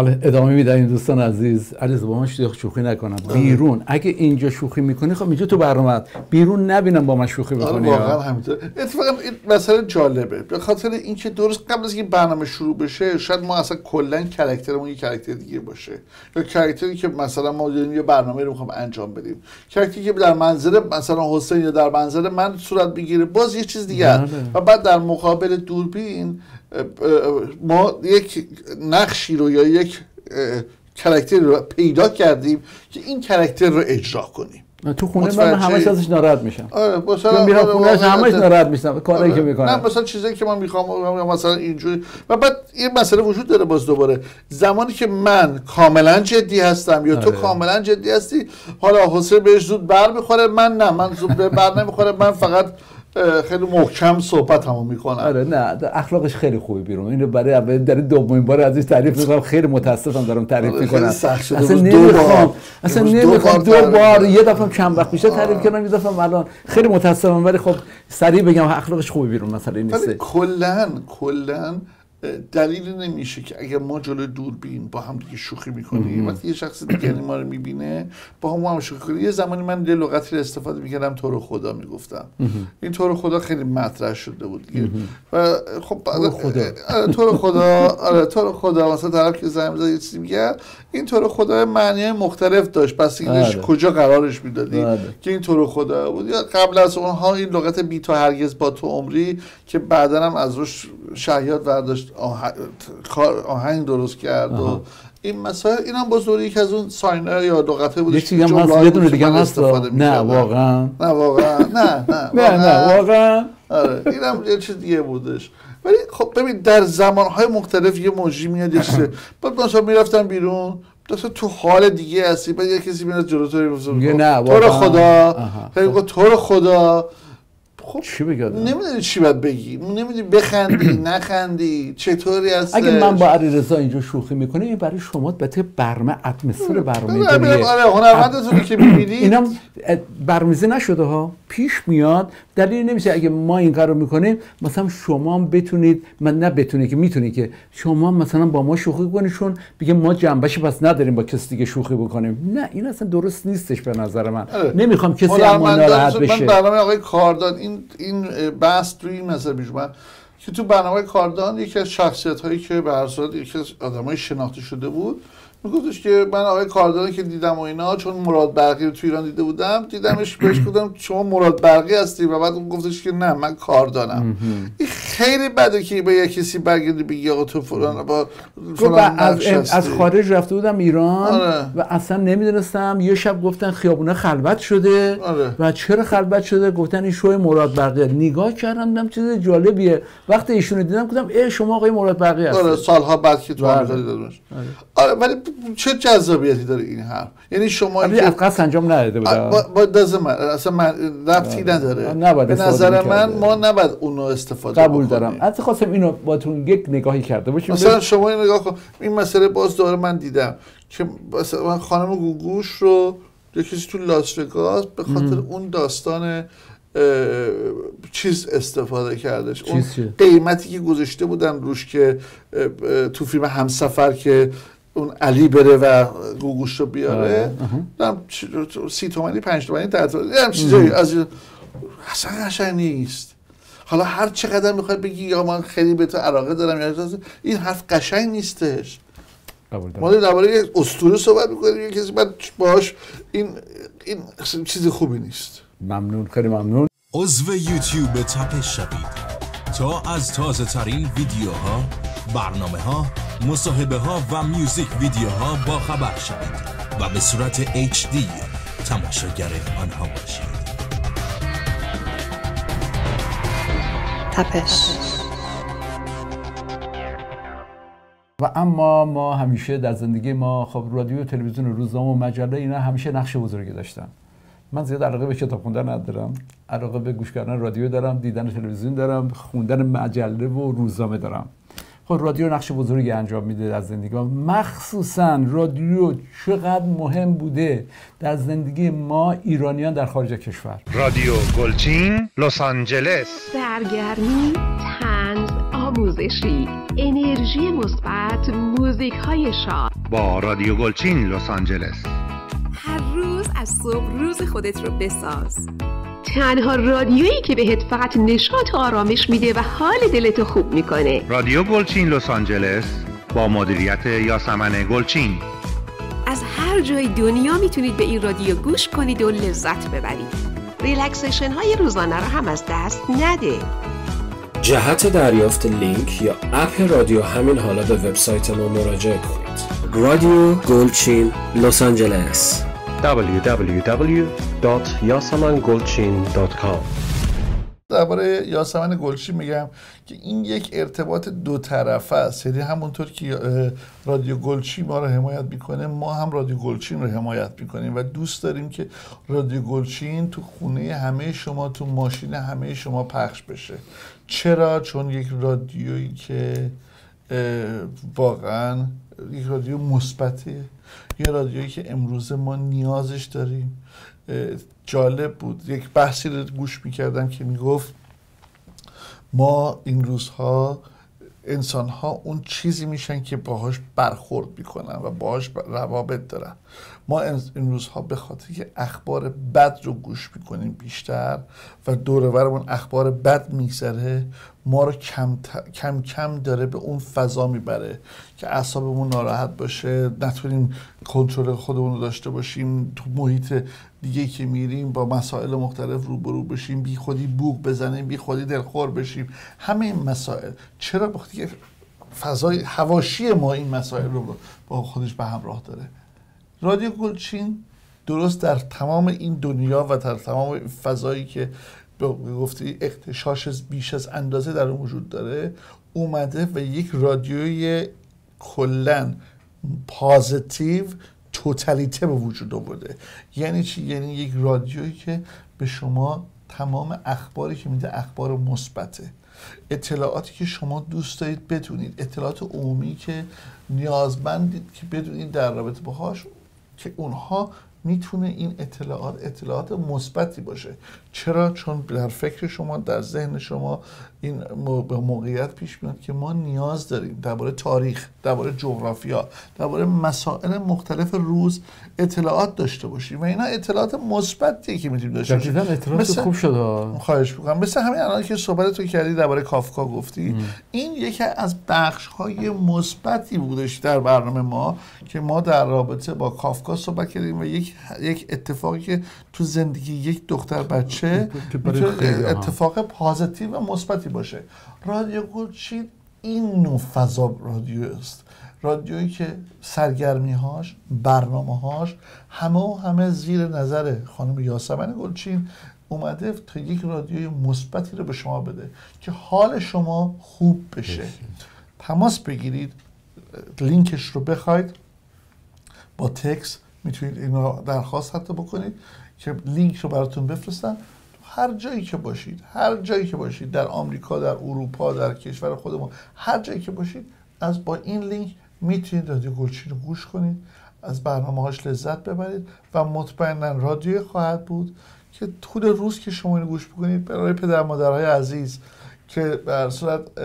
حالا ادامه میدیم دوستان عزیز. علیرضا با من شوخی نکنم بیرون، اگه اینجا شوخی میکنی خب اینجا تو برنامه بیرون نبینم با من شوخی بکنی. واقعا همینطور. اتفاقا این مسئله جالبه به خاطر اینکه درست قبل از اینکه برنامه شروع بشه شاید ما اصلا کلا کاراکترمون یه کاراکتر دیگه باشه، یا کاراکتری که مثلا ما داریم یه برنامه رو میخوام انجام بدیم، کاراکتری که در منظر مثلا حسین یا در منظر من صورت بگیره باز یه چیز دیگه، و بعد در مقابل دوربین ما یک نقشی رو یا یک کاراکتر رو پیدا کردیم که این کاراکتر رو اجرا کنیم. تو خونه من همش ازش ناراحت میشم. آره مثلا میرم خونه‌اش همش ناراحت میشم کاری که میکنه. نه مثلا چیزایی که من میخوام مثلا اینجوری، و بعد یه مسئله وجود داره باز دوباره، زمانی که من کاملا جدی هستم یا تو کاملا جدی هستی، حالا حسین بهش زود بر میخوره، من نه، من زود بر نمیخوره، من فقط خیلی محکم صحبت همو میکنم. آره نه اخلاقش خیلی خوبه بیرون. اینو برای اولین در دومین بار ازش تعریف میکنم، خیلی متاسفم دارم تعریف میکنم. اصلا دو بار یه دفعه چند وقت پیش تعریف کردم، یه دفعه الان خیلی متاسفم، ولی خب سریع بگم اخلاقش خوبه بیرون، مسئله نیست. کلا دلیل نمیشه که اگر ما جلوی دوربین با هم دیگه شوخی میکنیم، وقتی یه شخص دیگه ما رو میبینه با هم شوخی کنیم. یه زمانی من یه لغتی رو استفاده میکردم، تو رو خدا میگفتم. این تو رو خدا خیلی مطرح شده بود دیگه، و خب تو رو خدا، آره تو رو خدا، مثلا طرف که زنگ زد یه چیزی میگه، این تو رو خدا معنی مختلف داشت، بس اینش کجا قرارش میدادی که این تو رو خدا بود. یا قبل از اونها این لغت بی تو هرگز با تو عمری که بعدا هم از روش شهیات برداشت آهنگ درست کرد. و این مسائل این هم باز دوره یک از اون ساینر یا لغته بود. نه واقعا آره این هم یه چیز دیگه بودش. ولی خب ببین در زمانهای مختلف یه موجی میاد یه چیزه، بعد مثلا میرفتم بیرون تو حال دیگه هستی، بعد یه کسی میاد جلوتوری میگه تو رو خدا، تو رو خدا، خب چی بگم؟ نمیدونی چی باید بگی، نمیدونی بخندی نخندی چطوری هست. اگه من با علیرضا اینجا شوخی میکنم این برای شما بته برمه اتمسفر برمیده دیگه. آره هنرمندتون که میبینید اینم برمیزه نشده ها، پیش میاد. دلیل نمیشه اگه ما این کارو میکنیم مثلا شما هم بتونید، من نه بتونه که میتونی که شما مثلا با ما شوخی کنید، چون بگه ما جنبشی بس نداریم با کسی دیگه شوخی بکنیم. نه این اصلا درست نیستش به نظر من. نمیخوام کسی اما ناراحت بشه. من برنامه آقای کاردان این بحث توی این مسئله پیش اومد که تو برنامه کاردان یکی از شخصیت هایی که به هر صورت یکی از آدمای شناخته شده بود میگفتش که من آقای کاردان که دیدم و اینا، چون مراد برقی رو تو ایران دیده بودم، دیدمش بهش گفتم شما مراد برقی هستی، و بعد اون گفتش که نه من کاردانم. این خیلی بده که به یک کسی برگردی بگی آقا تو فلان با از خارج رفته بودم ایران. آره. و اصلا نمیدونستم. یه شب گفتن خیابونه خلوت شده. آره. و چرا خلوت شده؟ گفتن این شو مراد برقی. نگاه کردم دیدم چیز جالبیه، وقتی ایشونو دیدم گفتم ای شما آقای مراد برقی هستی. آره سالها بعد که تو آمریکا دیدمش. آره ولی چه جذابیتی داره این حرف، یعنی شما از قصد انجام نداده بود با دزم اصلا ربطی نداره. به نظر من ما نباید اونو استفاده قبول دارم. البته خواستم اینو باتون یک نگاهی کرده باشیم. مثلا شما این نگاه کن، این مسئله باز دوباره من دیدم که مثلا خانم گوگوش رو یه کسی تو لاس وگاس به خاطر اون داستان چیز استفاده کردش، اون قیمتی که گذاشته بودن روش که تو فیلم همسفر که اون علی بره و گوگوش رو بیاره، دارم 30 تومانی 5 تومانی دارم چیزایی از اصلا قشنگ نیست. حالا هر چقدر میخواد بگی یا من خیلی به تو علاقه دارم یا این حرف قشنگ نیستش. ما درباره یک اسطوره صحبت میکنیم، یک کسی بعد باهاش این چیز خوبی نیست. ممنون، خیلی ممنون. عضو یوتیوب تپش شوید تا از تازه ترین ویدیوها، برنامه ها، مصاحبه ها و میوزیک ویدیوها با خبر شوید و به صورت HD تماشاگر آنها باشید. تپش. و اما ما همیشه در زندگی ما خب رادیو، تلویزیون، روزنامه و مجله اینا همیشه نقش بزرگی داشتن. من زیاد علاقه به کتاب خوندن ندارم، علاقه به گوش کردن رادیو دارم، دیدن تلویزیون دارم، خوندن مجله و روزنامه دارم. خب رادیو نقش بزرگی انجام میده در زندگی ما. مخصوصا رادیو چقدر مهم بوده در زندگی ما ایرانیان در خارج کشور. رادیو گلچین، لس آنجلس. سرگرمی، طنز آموزشی، انرژی مثبت، موزیک های شاد، با رادیو گلچین لس آنجلس. هر روز از صبح روز خودت رو بساز. تنها رادیویی که بهت فقط نشاط و آرامش میده و حال دلتو خوب میکنه. رادیو گلچین لس آنجلس با مدیریت یاسمن گلچین. از هر جای دنیا میتونید به این رادیو گوش کنید و لذت ببرید. ریلکسیشن های روزانه رو هم از دست نده. جهت دریافت لینک یا اپ رادیو همین حالا به وبسایت ما مراجعه کنید. رادیو گلچین لس آنجلس www.yasamangolchin.com. درباره یاسمن گلچین میگم که این یک ارتباط دو طرفه است. یعنی همونطور که رادیو گلچین ما رو حمایت میکنه، ما هم رادیو گلچین رو حمایت میکنیم و دوست داریم که رادیو گلچین تو خونه همه شما، تو ماشین همه شما پخش بشه. چرا؟ چون یک رادیویی که واقعا یک رادیو مثبته، یک رادیویی که امروز ما نیازش داریم. جالب بود، یک بحثی رو گوش میکردم که میگفت ما این روزها انسان ها اون چیزی میشن که باهاش برخورد میکنن و باهاش روابط دارن. ما این روزها به خاطر که اخبار بد رو گوش میکنیم بیشتر و دور و برمون اخبار بد میگذره، ما رو کم کم داره به اون فضا میبره که اعصابمون ناراحت باشه، نتونیم کنترل خودمون رو داشته باشیم، تو محیط دیگه که میریم با مسائل مختلف روبرو بشیم، بی خودی بوق بزنیم، بی خودی دلخور بشیم. همه این مسائل چرا؟ بخاطر که فضای حواشی ما این مسائل رو با خودش به همراه داره. رادیو گلچین درست در تمام این دنیا و در تمام فضایی که گفتی اغتشاشش بیش از اندازه در وجود داره اومده و یک رادیوی کلاً پازیتیو توتالیته به وجود آورده. یعنی چی؟ یعنی یک رادیویی که به شما تمام اخباری که میده اخبار مثبته، اطلاعاتی که شما دوست دارید بدونید، اطلاعات عمومی که نیازمندید که بدونید در رابطه باهاش، که اونها میتونه این اطلاعات مثبتی باشه. چرا؟ چون در فکر شما، در ذهن شما این موقعیت پیش میاد که ما نیاز داریم درباره تاریخ، درباره جغرافیا، درباره مسائل مختلف روز اطلاعات داشته باشیم و اینا اطلاعات مثبتیه که میتونیم داشته باشیم. اطلاعات خوب شده. خواهش می‌کنم. مثل همین الان که صحبت تو کردی درباره کافکا گفتی، این یکی از بخش‌های مثبتی بودش در برنامه ما که ما در رابطه با کافکا صحبت کردیم و یک اتفاقی که تو زندگی یک دختر بچه اتفاق پازیتیو و مثبتی باشه. رادیو گلچین این نوع فضا رادیو است، رادیویی که سرگرمی‌هاش، برنامه‌هاش همه زیر نظر خانم یاسمن گلچین اومده تا یک رادیوی مثبتی رو به شما بده که حال شما خوب بشه. تماس بگیرید، لینکش رو بخواید با تکس میتونید اینو درخواست حتی بکنید که لینک رو براتون بفرستن. هر جایی که باشید، هر جایی که باشید، در آمریکا، در اروپا، در کشور خودمون، هر جایی که باشید، از با این لینک میتونید رادیو گلچین رو گوش کنید، از برنامه‌هاش لذت ببرید و مطمئنا رادیویی خواهد بود که طول روز که شما اینو گوش بکنید برای پدر مادرهای عزیز که به هر صورت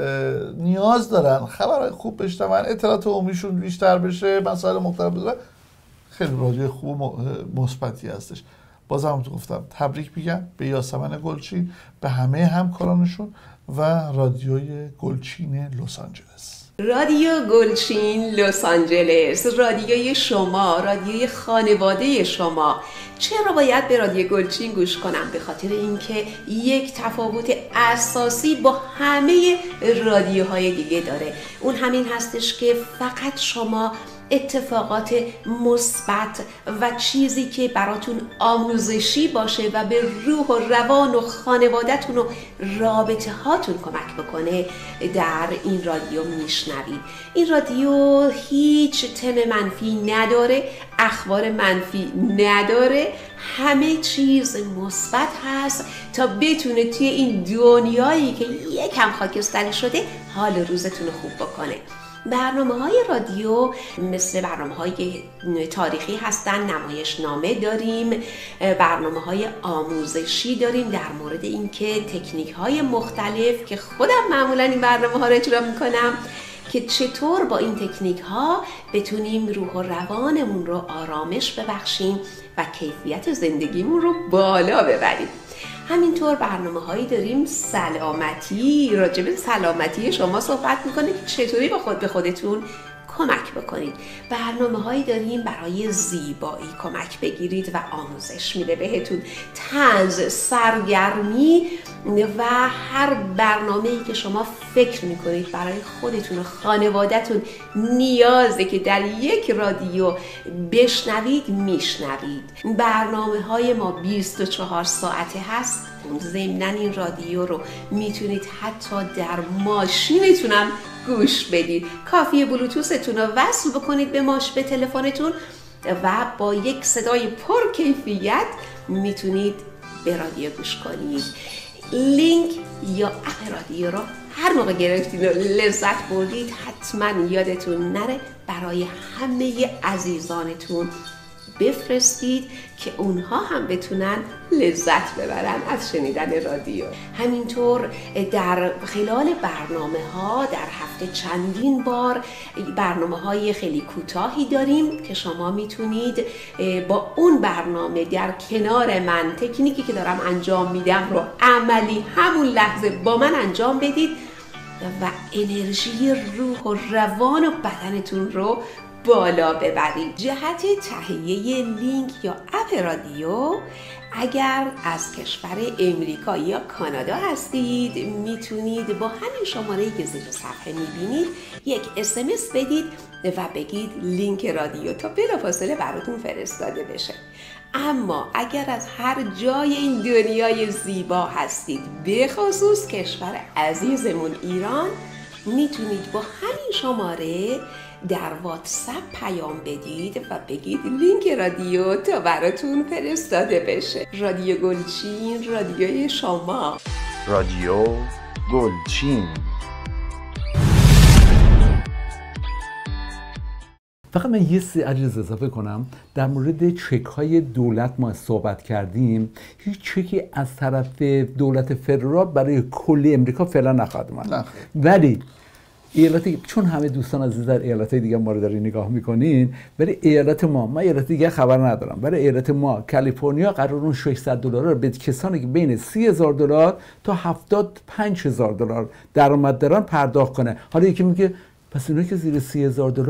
نیاز دارن خبرهای خوب بشنون، اطلاعات عمومیشون بیشتر بشه، مسائل مختلف بذارن، خیلی رادیو خوب و مثبتی هستش. باز هم گفتم تبریک میگم به یاسمن گلچین، به همه همکارانشون و رادیوی گلچین لس آنجلس. رادیو گلچین لس آنجلس، رادیوی شما، رادیوی خانواده شما. چرا باید به رادیو گلچین گوش کنم؟ به خاطر اینکه یک تفاوت اساسی با همه رادیوهای دیگه داره. اون همین هستش که فقط شما اتفاقات مثبت و چیزی که براتون آموزشی باشه و به روح و روان و خانوادتون و رابطه هاتون کمک بکنه در این رادیو میشنوید. این رادیو هیچ تم منفی نداره، اخبار منفی نداره، همه چیز مثبت هست تا بتونه توی این دنیایی که یکم خاکستری شده حال روزتون رو خوب بکنه. برنامه‌های رادیو مثل برنامه‌های تاریخی هستن، نمایشنامه داریم، برنامه‌های آموزشی داریم در مورد اینکه تکنیک‌های مختلف که خودم معمولاً این برنامه‌ها رو اجرا می‌کنم که چطور با این تکنیک ها بتونیم روح و روانمون رو آرامش ببخشیم و کیفیت زندگیمون رو بالا ببریم. همینطور برنامه هایی داریم سلامتی، راجب سلامتی شما صحبت میکنه که چطوری به خودتون کمک بکنید. برنامه هایی داریم برای زیبایی، کمک بگیرید و آموزش میده بهتون، طنز، سرگرمی و هر برنامه‌ای که شما فکر میکنید برای خودتون و خانوادتون نیازه که در یک رادیو بشنوید میشنوید. برنامه های ما 24 ساعته هست، ضمناً این رادیو رو میتونید حتی در ماشینتونم گوش بدید. کافیه بلوتوستون رو وصل بکنید به تلفنتون و با یک صدای پر کیفیت میتونید به رادیو گوش کنید. لینک یا اپ رادیو رو هر موقع گرفتید و لذت بردید حتما یادتون نره برای همه عزیزانتون بفرستید که اونها هم بتونن لذت ببرن از شنیدن رادیو. همینطور در خلال برنامه ها در هفته چندین بار برنامه های خیلی کوتاهی داریم که شما میتونید با اون برنامه در کنار من تکنیکی که دارم انجام میدم رو عملی همون لحظه با من انجام بدید و انرژی روح و روان و بدنتون رو بالا ببرید. جهت تهیه لینک یا اپ رادیو، اگر از کشور امریکا یا کانادا هستید میتونید با همین شماره‌ای که زیر صفحه میبینید یک SMS بدید و بگید لینک رادیو تا بلافاصله براتون فرستاده بشه. اما اگر از هر جای این دنیای زیبا هستید، به خصوص کشور عزیزمون ایران، میتونید با همین شماره در واتساپ پیام بدید و بگید لینک رادیو تا براتون فرستاده بشه. رادیو گلچین، رادیوی شما. رادیو گلچین. فقط من یه عجز اضافه کنم. در مورد چک های دولت ما صحبت کردیم. هیچ چکی از طرف دولت فدرال برای کل امریکا فعلا نخواهد اومد، ولی چون همه دوستان عزیز در ایالت‌های دیگه ما رو دارین نگاه میکنین، برای ایالت ما، من ایالت دیگه خبر ندارم، برای ایالت ما کالیفرنیا قرار اون $600 رو به کسانی که بین $30,000 تا $75,000 درآمد دارن پرداخت کنه. حالا یکی میگه پس اونایی که زیر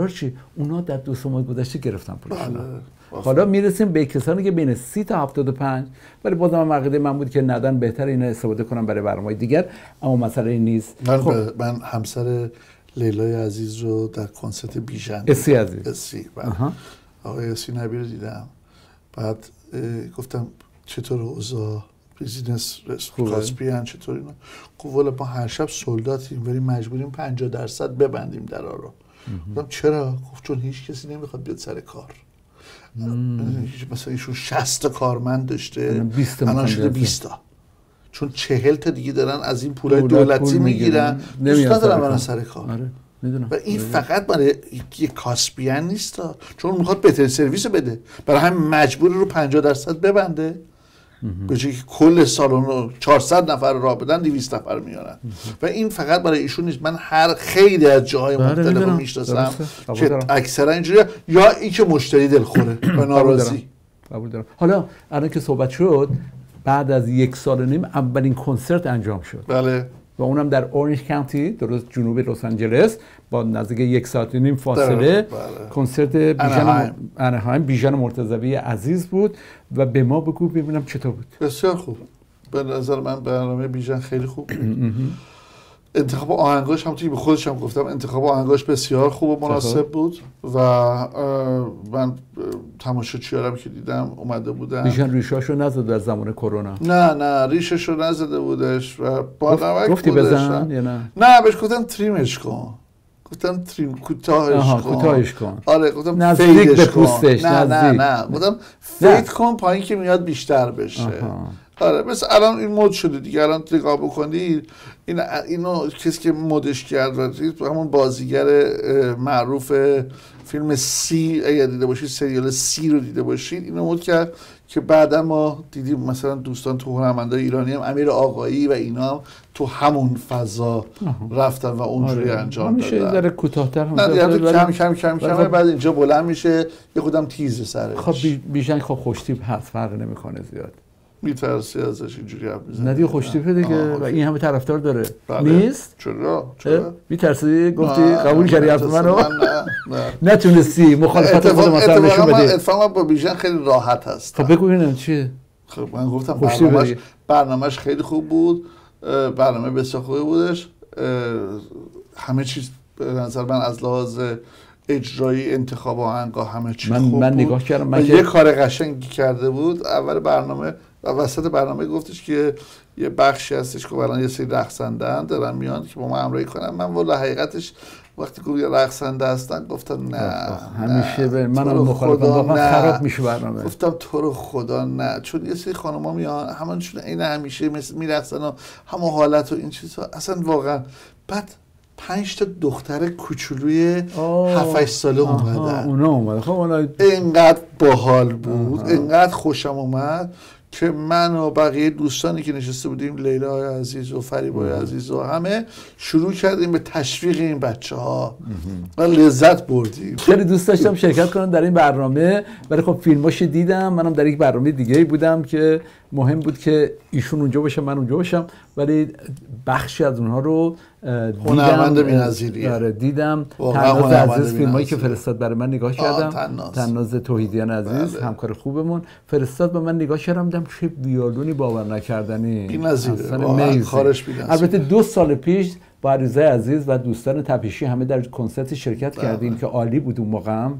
$30,000 چی؟ اونا در دو سه ماه گذشته گرفتن پولشون. حالا میرسیم به کسانی که بین $30,000 تا $75,000، ولی بازم عقیده من بود که ندن بهتر اینا استفاده کنم برای برنامه‌های دیگر، اما مسئله این نیست. من همسر لیلای عزیز رو در کنسرت بیژن اسی آقای اسی نبی رو دیدم، بعد گفتم چطور اوضاع بیزینس کاسپیان چطور اینا؟ گفت والا ما هر شب سولداتیم ولی مجبوریم 50% ببندیم درا رو. گفتم چرا؟ گفت چون هیچ کسی نمیخواد بیاد سر کار. مثلا ایشون 60 تا کارمند داشته الان شده 20 تا، چون 40 تا دیگه دارن از این پولای دولتی میگیرن، دوست ندارن برن سر کار. آره. و این فقط برای یک کاسپیان نیست، چون میخواد بهترین سرویس بده، برای همین مجبور رو 50% ببنده، به جایی که کل سالن رو 400 نفر راه بدن 200 نفر میارن. و این فقط برای ایشون نیست، من هر خیلی از جاهای مختلف میشناسم که اکثرا اینجوری، یا اینکه مشتری دلخوره و ناراضی. حالا الان که صحبت شد، بعد از 1.5 سال اولین کنسرت انجام شد، بله، و اونم در اورنج کانتی، درست جنوب لس آنجلس، با نزدیک 1.5 ساعت فاصله. بله. کنسرت بیژن مرتضوی عزیز بود و به ما بگو ببینم چطور بود. بسیار خوب، به نظر من برنامه بیژن خیلی خوب بود. انتخاب آهنگاش هم توی به خودش هم گفتم، انتخاب آهنگاش بسیار خوب و مناسب بود و من تماشاگرام که دیدم اومده بودن، بیژن ریشاشو نزد در زمان کرونا. نه ریششو نزده بودش و با نمک گفتی بزن یا نه بهش گفتم تریمش کن، گفتم تریم کوتاهش کن. آره گفتم فیدش کن، نه گفتم فید کن پایین که میاد بیشتر بشه. آره مثلا الان این مد شده دیگه، الان نگاه بکنید اینو کسی که مدش کرد و همون بازیگر معروف فیلم سی، اگر دیده باشید سریال سی رو دیده باشید، اینو مد کرد که بعدا ما دیدیم مثلا دوستان تو هنرمندای ایرانی هم امیر آقایی و اینا هم تو همون فضا رفتن و اونجوری انجام دادن. میشه در کوتاه‌تر کم کم بعد اینجا بلند میشه یه خودم تیز سرش. خب بیشتر خب خوشتیپ هست، فرق نمیکنه زیاد. میترسی ازش اینجوری حرف میزنه. ندی خوشتیپه دیگه و این همه طرفدار داره. بله. نیست؟ چرا؟ میترسی گفتی قبول کردی حرف منو؟ نه. نتونستی مخالفت خودت مثلا نشون بدی. اتفاقا با بیژن خیلی راحت هست. خب بگو ببینم چیه؟ خب من گفتم برنامه‌اش خیلی خوب بود. برنامه بسیار خوبی بودش. همه چیز به نظر من از لحاظ اجرایی، انتخاب آهنگا، همه چی خوب بود. من نگاه کردم، من یه کار قشنگی کرده بود. اول برنامه و وسط برنامه گفتش که یه بخشی هستش که الان یه سری رقصنده‌اند دارن میان که با ما همراهی کنن. من والا حقیقتش وقتی گفت رقصنده هستن گفتم نه همیشه به منم مخالفم، من خراب میشه برنامه. گفتم تو رو خدا نه، چون یه سری خانم‌ها میان همونشون عین همیشه میرقصن و همون حالت و این چیزا، اصلا واقعا بعد 5 تا دختر کوچولوی 7-8 ساله اومدن. خب اونا اینقدر باحال بود، اینقدر خوشم اومد که من و بقیه دوستانی که نشسته بودیم، لیلا عزیز و فریبای عزیز و همه، شروع کردیم به تشویق این بچه‌ها و لذت بردیم. خیلی دوست داشتم شرکت کنم در این برنامه، ولی خب فیلماش دیدم. منم در یک برنامه دیگه بودم که مهم بود که ایشون اونجا باشه من اونجا باشم، ولی بخشی از اونها رو هنرمند بی‌نظیری دیدم. تناز عزیز فیلمایی که فرستاد برای من نگاه کردم. تناز توحیدیان عزیز همکار خوبمون فرستاد به من نگاه کردم، دیدم چه ویالونی باور نکردنی، بی‌نظیره، کارش بی‌نظیره. البته 2 سال پیش با علیرضا عزیز و دوستان تپشی همه در کنسرت شرکت کردیم که عالی بود. اون موقع هم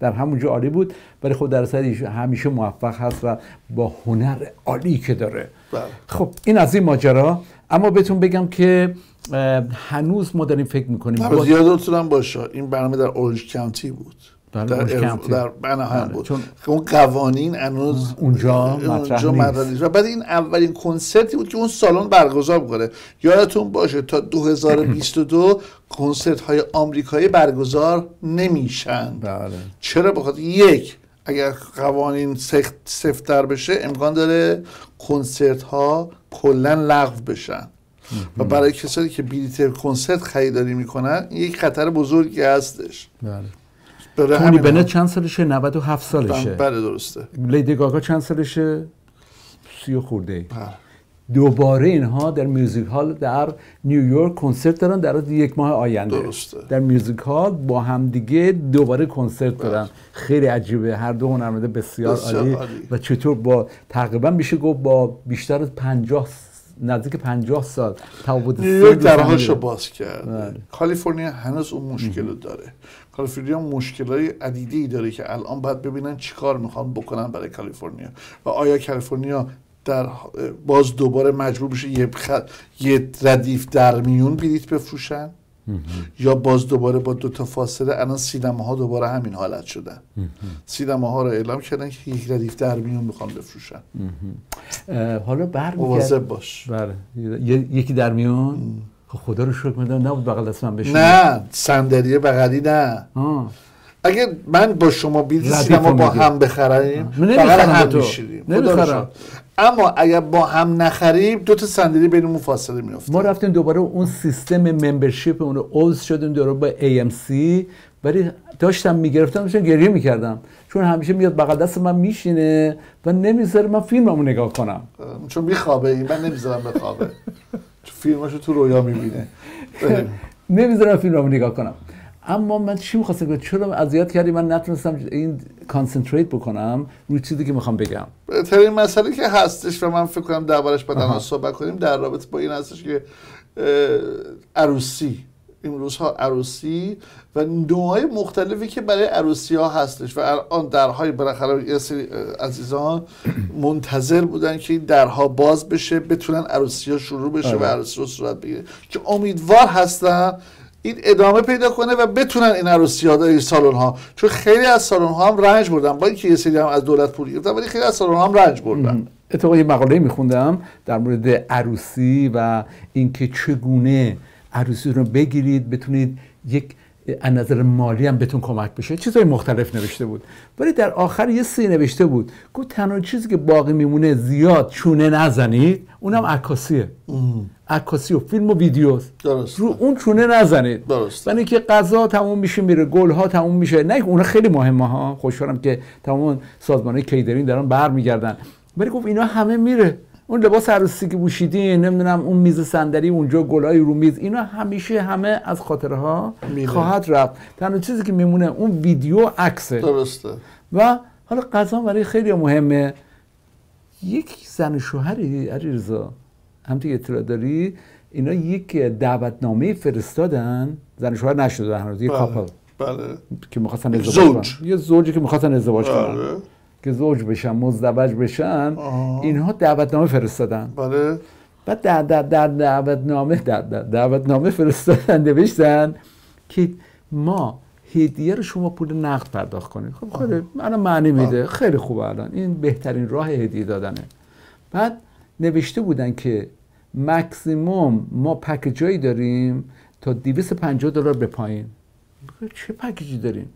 در همونجا عالی بود. ولی خب در صد همیشه موفق هست و با هنر عالی که داره. خب این از این ماجرا. اما بهتون بگم که هنوز ما داریم فکر میکنیم. باز یادتونم باشه این برنامه در اورنج کانتی بود، در بناهن بود، چون اون قوانین هنوز اونجا مطرح نیست. و بعد این اولین کنسرتی بود که اون سالن برگزار میکنه. یادتون باشه تا 2022 کنسرت های آمریکایی برگزار نمیشن. بله. چرا؟ بخاطر یک، اگر قوانین سفت‌تر بشه امکان داره کنسرت ها کلا لغو بشن و برای کسانی که بلیت کنسرت خریداری میکنن این یک خطر بزرگی هستش. بله. تونی بنت چند سالشه؟ 97 سالشه. بله درسته. لیدی گاگا چند سالشه؟ 30 خورده. دوباره اینها در میوزیک هال در نیویورک کنسرت دارن در 1 ماه آینده. درسته. در میوزیک هال با همدیگه دوباره کنسرت دارن. خیلی عجیبه، هر دو هنرمند بسیار عالی. و چطور با تقریبا میشه گفت با بیشتر از 50 سال تعهد نیویورک درهاشو باز کرد. کالیفرنیا هنوز اون مشکل داره. کالیفرنیا مشکلای عدیدی داره که الان باید ببینن چیکار میخوان بکنن برای کالیفرنیا و آیا کالیفرنیا در باز دوباره مجبور بشه یه ردیف در میون بلیط بفروشن یا باز دوباره با 2 تا فاصله. الان سینماها دوباره همین حالت شدن. سینماها رو اعلام کردن که یک ردیف در میون میخوان بفروشن. حالا مواظب باش. یکی در میون. خدا رو شکر میدم نبود بغل دست من بشینه. نه صندلی بغلی نه. اگه من با شما بیل سینما با هم بخریم بغل هم میشیم. اما اگر با هم نخریم 2 تا صندلی بینمون فاصله میفته. ما رفتیم دوباره اون سیستم ممبرشیپ اون رو عضو شدیم دوباره با AMC، ولی داشتم میگرفتم چون گریه میکردم، چون همیشه میاد بغل دست من میشینه و نمیذاره من فیلممو نگاه کنم، چون میخوابه. من نمیذارم بخوابه. فیلماشو تو رویا میبینه. نمیذارم فیلممو نگاه کنم. اما من چی میخواستم بگم؟ چرا اذیت کردی؟ من نتونستم این کانسنتریت بکنم روی چیزی که میخوام بگم. بهترین مسئله که هستش و من فکر کنم دربارش بعدا صحبت کنیم در رابطه با این هستش که عروسی این روزها، عروسی و نوع‌های مختلفی که برای عروسی‌ها هستش و الان درهای بالاخره یه سری عزیزان منتظر بودن که این درها باز بشه بتونن عروسی‌ها شروع بشه و عروسی رو صورت بگیره که امیدوار هستن این ادامه پیدا کنه و بتونن اینا رو سیادای سالن ها، چون خیلی از سالن ها هم رنج بردن با اینکه یه سری هم از دولت پول گرفتن، ولی خیلی از سالن ها هم رنج بردن. اتفاقا یه مقاله میخوندم در مورد عروسی و اینکه چگونه عروسی رو بگیرید بتونید یک از نظر مالی هم بهتون کمک بشه، چیزهای مختلف نوشته بود، ولی در آخر یه سری نوشته بود گفت تنها چیزی که باقی میمونه زیاد چونه نزنید، اونم عکاسیه، عکاسی و فیلم و ویدیوست، رو اون چونه نزنید، درست، یعنی که غذا تموم میشه میره، گلها تموم میشه، نه اونها خیلی مهمه ها، خوشحالم که تمام سازمانهای کیدرین دارن برمیگردن، ولی گفت اینا همه میره، اون لباس عروسی که پوشیدین، نمیدونم اون میز صندلی اونجا، گلای رو میز، اینا همیشه همه از خاطره ها خواهد رفت، تنها چیزی که میمونه اون ویدیو عکسه، درسته. و حالا قضا برای خیلی مهمه، یک زن شوهری علیرضا هم دیگه اطلاع داری، اینا یک دعوتنامه فرستادن، زن شوهر نشده هنوز، یه کاپل، بله، که می‌خواستن ازدواج کنن، یه زوجی که می‌خواستن ازدواج کنن، که زوج بشن، مزدوج بشن، اینها دعوتنامه فرستادن. بله. بعد در دعوتنامه فرستادن نوشتن که ما هدیه رو شما پول نقد پرداخت کنید. خب خیلی الان معنی میده، خیلی خوبه، الان این بهترین راه هدیه دادنه. بعد نوشته بودن که مکسیموم ما پکیجایی داریم تا $250 به پایین. چه پکیجی داریم؟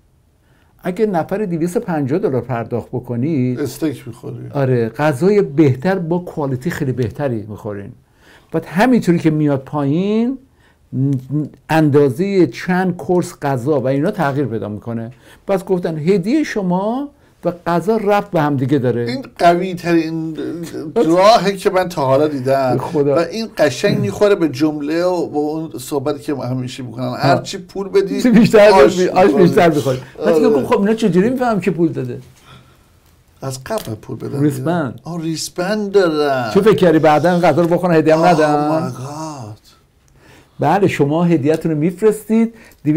اگه نفر $250 پرداخت بکنید استیک میخورید، آره، غذای بهتر با کوالیتی خیلی بهتری میخورین. بعد همینطوری که میاد پایین اندازه چند کورس غذا و اینا تغییر پیدا میکنه. پس گفتن هدیه شما و غذا رفت به هم دیگه داره. این قوی ترین راهی که من تا حالا دیدم و این قشنگ میخوره به جمله و به اون صحبت که همیشه میکنن، هر چی پول بدی بیشتر بخوری. مثلا خب اینا چجوری میفهمم که پول داده؟ از قبل پول بدن، ریسبند، آه ریسبند دادن. چه فکر کردی بعدن غذا رو بخورن هدیه هم ندن؟ بله، شما هدیه‌تون رو میفرستید، $250 $250 $500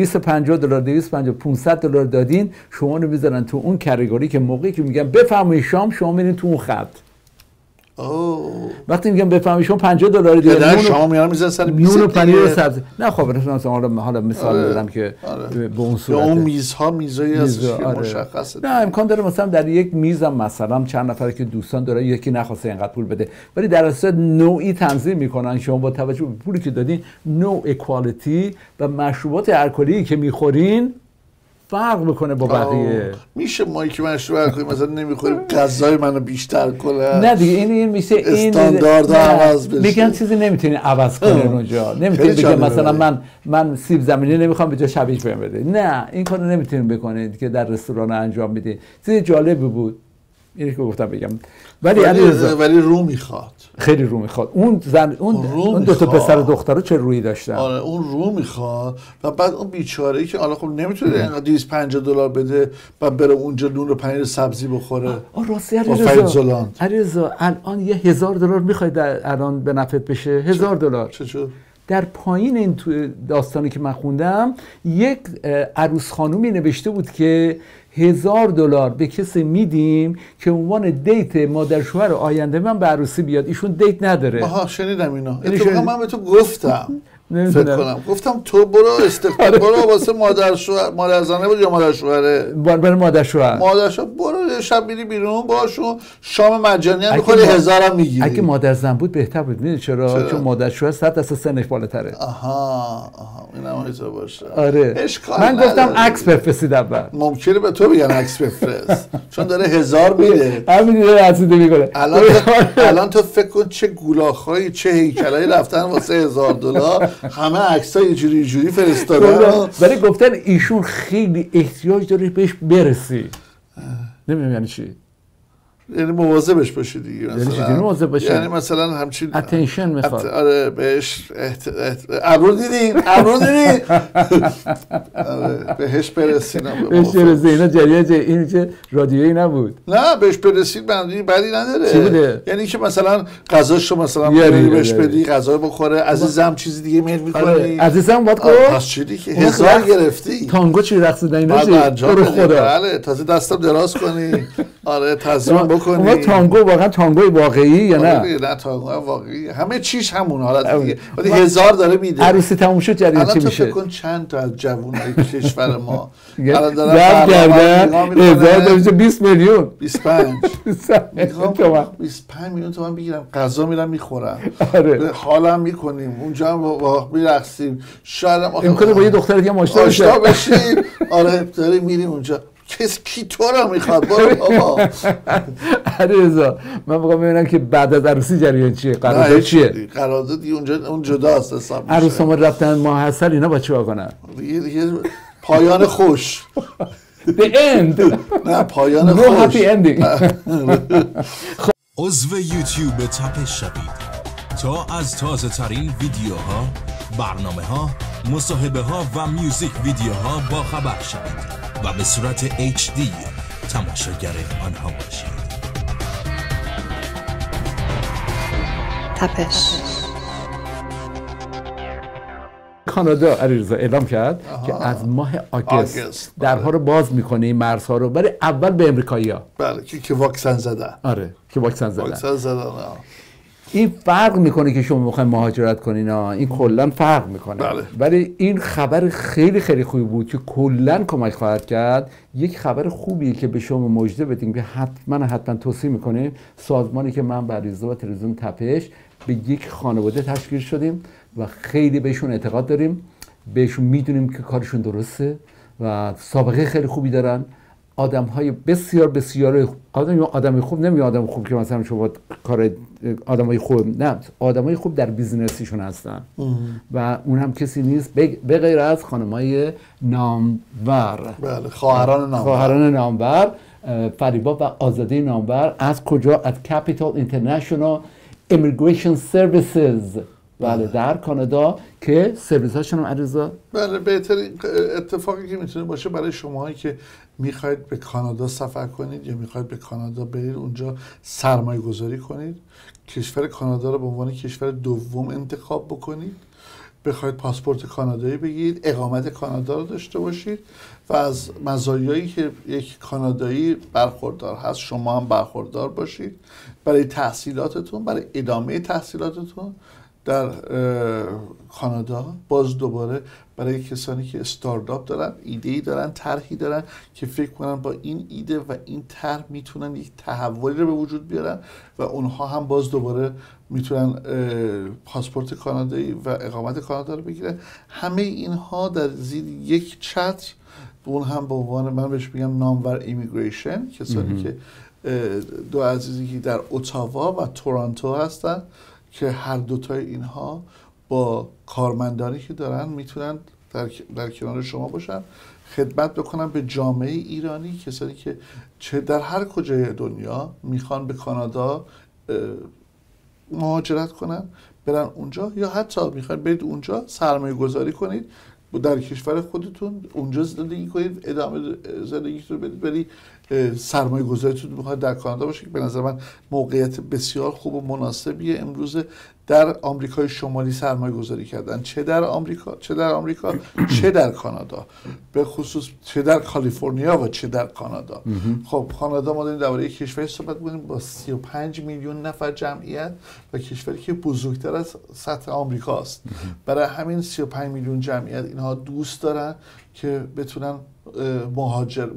دادین، شما رو میذارن تو اون کاتگوری که موقعی که میگن بفرمایید شام، شما میرین تو اون خط. وقتی میگم بفرمایید شما $50 دیگه، نه شما میارن میذارن سر میز نون و پنیر و سبزی. نه خب مثلا حالا مثال دادم که به اون صورت اون میزها میزایی هست که مشخصه. نه امکان داره مثلا در یک میزم مثلا چند نفر که دوستان داره، یکی نخواسته اینقدر پول بده، ولی در اصل نوعی تنظیم میکنن شما با توجه به پولی که دادین، نوع کوالیتی و مشروبات الکلی که میخورین فرق میکنه با بقیه. میشه ما که مشروب الکلی مثلا نمیخوریم غذای منو بیشتر کنه؟ نه دیگه، این میشه این استانداردها عوض بشه. میگن چیزی نمیتونی عوض کنی اونجا، نمیتونی بگی مثلا من سیب زمینی نمیخوام به جای شبیش بهم بده. نه این کارو نمیتونیم بکنید که در رستوران انجام میدید. چیز جالبی بود اینی که گفتم بگم، ولی رو میخواد، خیلی رو میخواد. اون زن اون دو تا پسر و دختره چه رویی داشتن. آره اون رو میخواد و بعد اون بیچاره‌ای که حالا خب نمیتونه اینقدر $250 بده و بره اونجا نون و پنیر سبزی بخوره. راستی علیرضا، الان یه $1000 میخواید الان به نفعت بشه، $1000. چطور؟ در پایین این داستانی که من خوندم یک عروس خانومی نوشته بود که $1000 به کسی میدیم که عنوان دیت مادر شوهر آینده من به عروسی بیاد. ایشون دیت نداره. آها شنیدم اینا. من به تو گفتم فکر کنم گفتم تو برو استخدام برو واسه مادر شوهر، مادر زنه بود یا مادر شوهره؟ برو مادر شوهر. مادر شوهر برو شب میری بیرون باشون، شام مجانی هم می‌خوری، $1000 میگیری. اگه مادر زن بود بهتر بود. میدونی چرا؟ چون مادر شوهر 100% سنش بالاتره. آها اینم اینجا باشه. آره. من گفتم عکس بفرستید اول. ممکنه به تو بگن عکس بفرست. چون داره $1000 میده. همین داره عزیده میکنه. الان تو فکر کن چه گولاخایی چه هیکلایی رفتن واسه $1000. همه عکس‌ها یه جوری فرستادن، ولی گفتن ایشون خیلی احتیاج داره بهش برسی. نمی‌دونم یعنی چی، یعنی مواظبش باشه دیگه، یعنی مثلا همچین اتنشن میخواد. آره بهش ابرو دیدین آره بهش برسین، بهش برسین. جریان این چه رادیویی نبود، نه بهش برسید بندی بدی نداره. یعنی که مثلا غذاشو مثلا بهش بدی، غذا بخوره. عزیزم چیزی دیگه میل میکنی؟ عزیزم وقت پس چی دیگه $1000 گرفتی؟ تانگو چی رقصیدین؟ نه خدا، بله تازه دستم دراز کنی. آره تازه بکنی. ما تانگو واقعا تانگوی واقعی یا نه؟ نه تانگو واقعی، همه چیش همون حالت دیگه. ولی هزار داره میده. عروسی تموم شد جریان چی میشه؟ الان تو فکر کن چند تا از جوانای کشور ما الان دارن کردن 20 میلیون 25 میلیون تومن بگیرم غذا میرم میخورم. آره. حالم میکنیم اونجا با میرقصیم. شاید امکانه با یه دختر دیگه آشنا بشیم. آره داریم میریم اونجا. کی تو را میخواد برو بابا. علیرضا من میخوام ببینم که بعد از عروسی جریان چیه؟ قرارداد چیه؟ قرارداد اونجا اون جداست حساب میشه. عروسا رفتن ماحصل اینا با چیکار کنن؟ یه پایان خوش. The end. نه پایان خوش. No happy ending. عضو یوتیوب تپش شوید تا از تازه ترین ویدیوها، برنامه ها، مصاحبه ها و میوزیک ویدیوها با خبر شوید و به صورت HD تماشاگر آنها باشید. تپش کانادا علیرضا اعلام کرد که از ماه آگوست درها رو باز میکنه، این مرزها رو، برای اول به امریکایی‌ها. بله که واکسن زدن. آره که واکسن زدن. این فرق میکنه که شما میخواین مهاجرت کنین، این کلا فرق میکنه. بله. ولی این خبر خیلی خیلی خوبی بود که کلا کمک خواهد کرد. یک خبر خوبیه که به شما مژده بدیم که حتما توصیه میکنیم. سازمانی که من با علیرضا و تلویزیون تپش به یک خانواده تشکیل شدیم و خیلی بهشون اعتقاد داریم، بهشون میدونیم که کارشون درسته و سابقه خیلی خوبی دارن. آدم‌های بسیار خوب. آدم خوب نمیاد، آدم خوب که مثلا شما کار آدمای خوب، نه، آدمای خوب در بیزینسیشون هستن و اون هم کسی نیست به غیر از خانمای نامور. بله، خواهران نامور، فریبا و آزاده نامور. از کجا؟ از کپیتال اینترنشنال امیگریشن سرویسز. بله در کانادا که سرویس‌هاشون هم علیرضا. بله بهترین اتفاقی که میتونه باشه برای شماهایی که میخواید به کانادا سفر کنید یا میخواید به کانادا برید اونجا سرمایه گذاری کنید، کشور کانادا رو به عنوان کشور دوم انتخاب بکنید، بخواید پاسپورت کانادایی بگیرید، اقامت کانادا رو داشته باشید و از مزایایی که یک کانادایی برخوردار هست شما هم برخوردار باشید برای تحصیلاتتون، برای ادامه تحصیلاتتون در کانادا. باز دوباره برای کسانی که استارتاپ دارن، ایده‌ای دارن، طرحی دارن که فکر کنن با این ایده و این طرح میتونن یک تحولی رو به وجود بیارن و اونها هم باز دوباره میتونن پاسپورت کانادایی و اقامت کانادا رو بگیرن. همه اینها در زیر یک چتر، اون هم به عنوان من بهش میگم نامور ایمیگریشن. کسانی که دو عزیزی که در اتاوا و تورنتو هستن که هر دوتای اینها با کارمندانی که دارن میتونن در کنار شما باشن، خدمت بکنن به جامعه ایرانی. کسانی که چه در هر کجای دنیا میخوان به کانادا مهاجرت کنن، برن اونجا، یا حتی میخوان برید اونجا سرمایه گذاری کنید در کشور خودتون، اونجا زندگی کنید، ادامه زندگیتون بدید، برید سرمایه گذاریتون میخواد در کانادا باشه که به نظر من موقعیت بسیار خوب و مناسبیه. امروز در آمریکای شمالی سرمایه گذاری کردن، چه در آمریکا چه در کانادا، به خصوص چه در کالیفرنیا و چه در کانادا. خب کانادا ما داریم درباره کشوری صحبت می‌کنیم با 35 میلیون نفر جمعیت و کشوری که بزرگتر از سطح آمریکا است. برای همین 35 میلیون جمعیت اینها دوست دارن که بتونن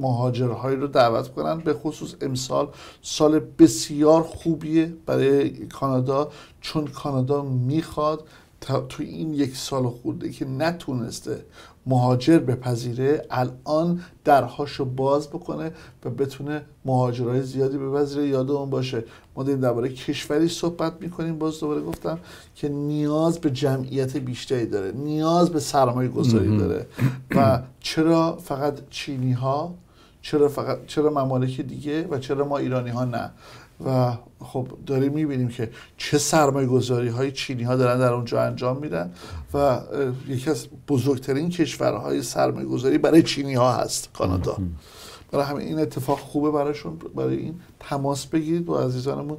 مهاجرهایی رو دعوت کنن. به خصوص امسال سال بسیار خوبیه برای کانادا، چون کانادا میخواد تو این یک سال خورده که نتونسته مهاجر بپذیره، الان درهاشو باز بکنه و بتونه مهاجرهای زیادی بپذیره. یادمون باشه ما داریم درباره کشوری صحبت میکنیم، باز دوباره گفتم که نیاز به جمعیت بیشتری داره، نیاز به سرمایه گذاری داره و چرا فقط چینی ها، چرا ممالک دیگه و چرا ما ایرانی ها نه؟ و خب داریم میبینیم که چه سرمایه گذاری های چینی ها دارن در اونجا انجام میدن و یکی از بزرگترین کشورهای سرمایه گذاری برای چینی ها هست کانادا. برای همین این اتفاق خوبه براشون. برای این تماس بگیرید با عزیزانمون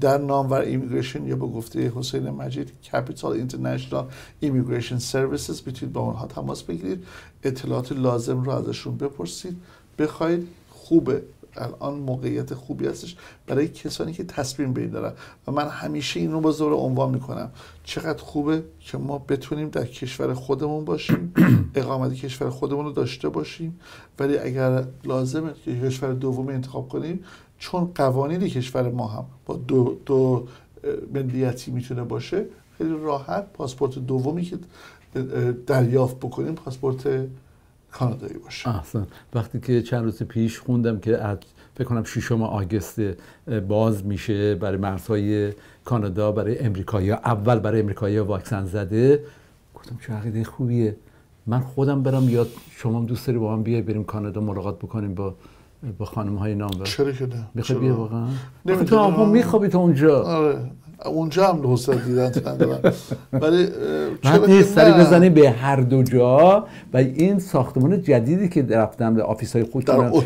در نامور ایمیگریشن یا به گفته حسین مجید کپیتال اینترنشنال ایمیگریشن سرویسز، میتونید با اونها تماس بگیرید، اطلاعات لازم رو ازشون بپرسید، بخواید. خوبه الان موقعیت خوبی هستش برای کسانی که تصمیم بین دارن و من همیشه این رو با زور عنوان میکنم. چقدر خوبه که ما بتونیم در کشور خودمون باشیم، اقامت کشور خودمون رو داشته باشیم، ولی اگر لازمه که کشور دومی انتخاب کنیم، چون قوانین کشور ما هم با دو ملیتی میتونه باشه، خیلی راحت پاسپورت دومی که دریافت بکنیم پاسپورت کانادایی باشه. احسن. وقتی که چند روز پیش خوندم که فکر کنم 6 آگوست باز میشه برای مرزهای کانادا برای امریکایی‌ها، اول برای امریکایی‌ها واکسن زده، گفتم چه عقیده خوبیه، من خودم برم یا شما هم دوست داری با من بیای بریم کانادا ملاقات بکنیم با خانم‌های نامور؟ چرا که نه، میخوای بیا واقعا؟ تو هم میخوابی تو اونجا؟ آره. اونجا هم دوست دیدن ندارم، ولی چرا سری بزنیم به هر دو جا. و این ساختمان جدیدی که رفتم به آفیس‌های خودمون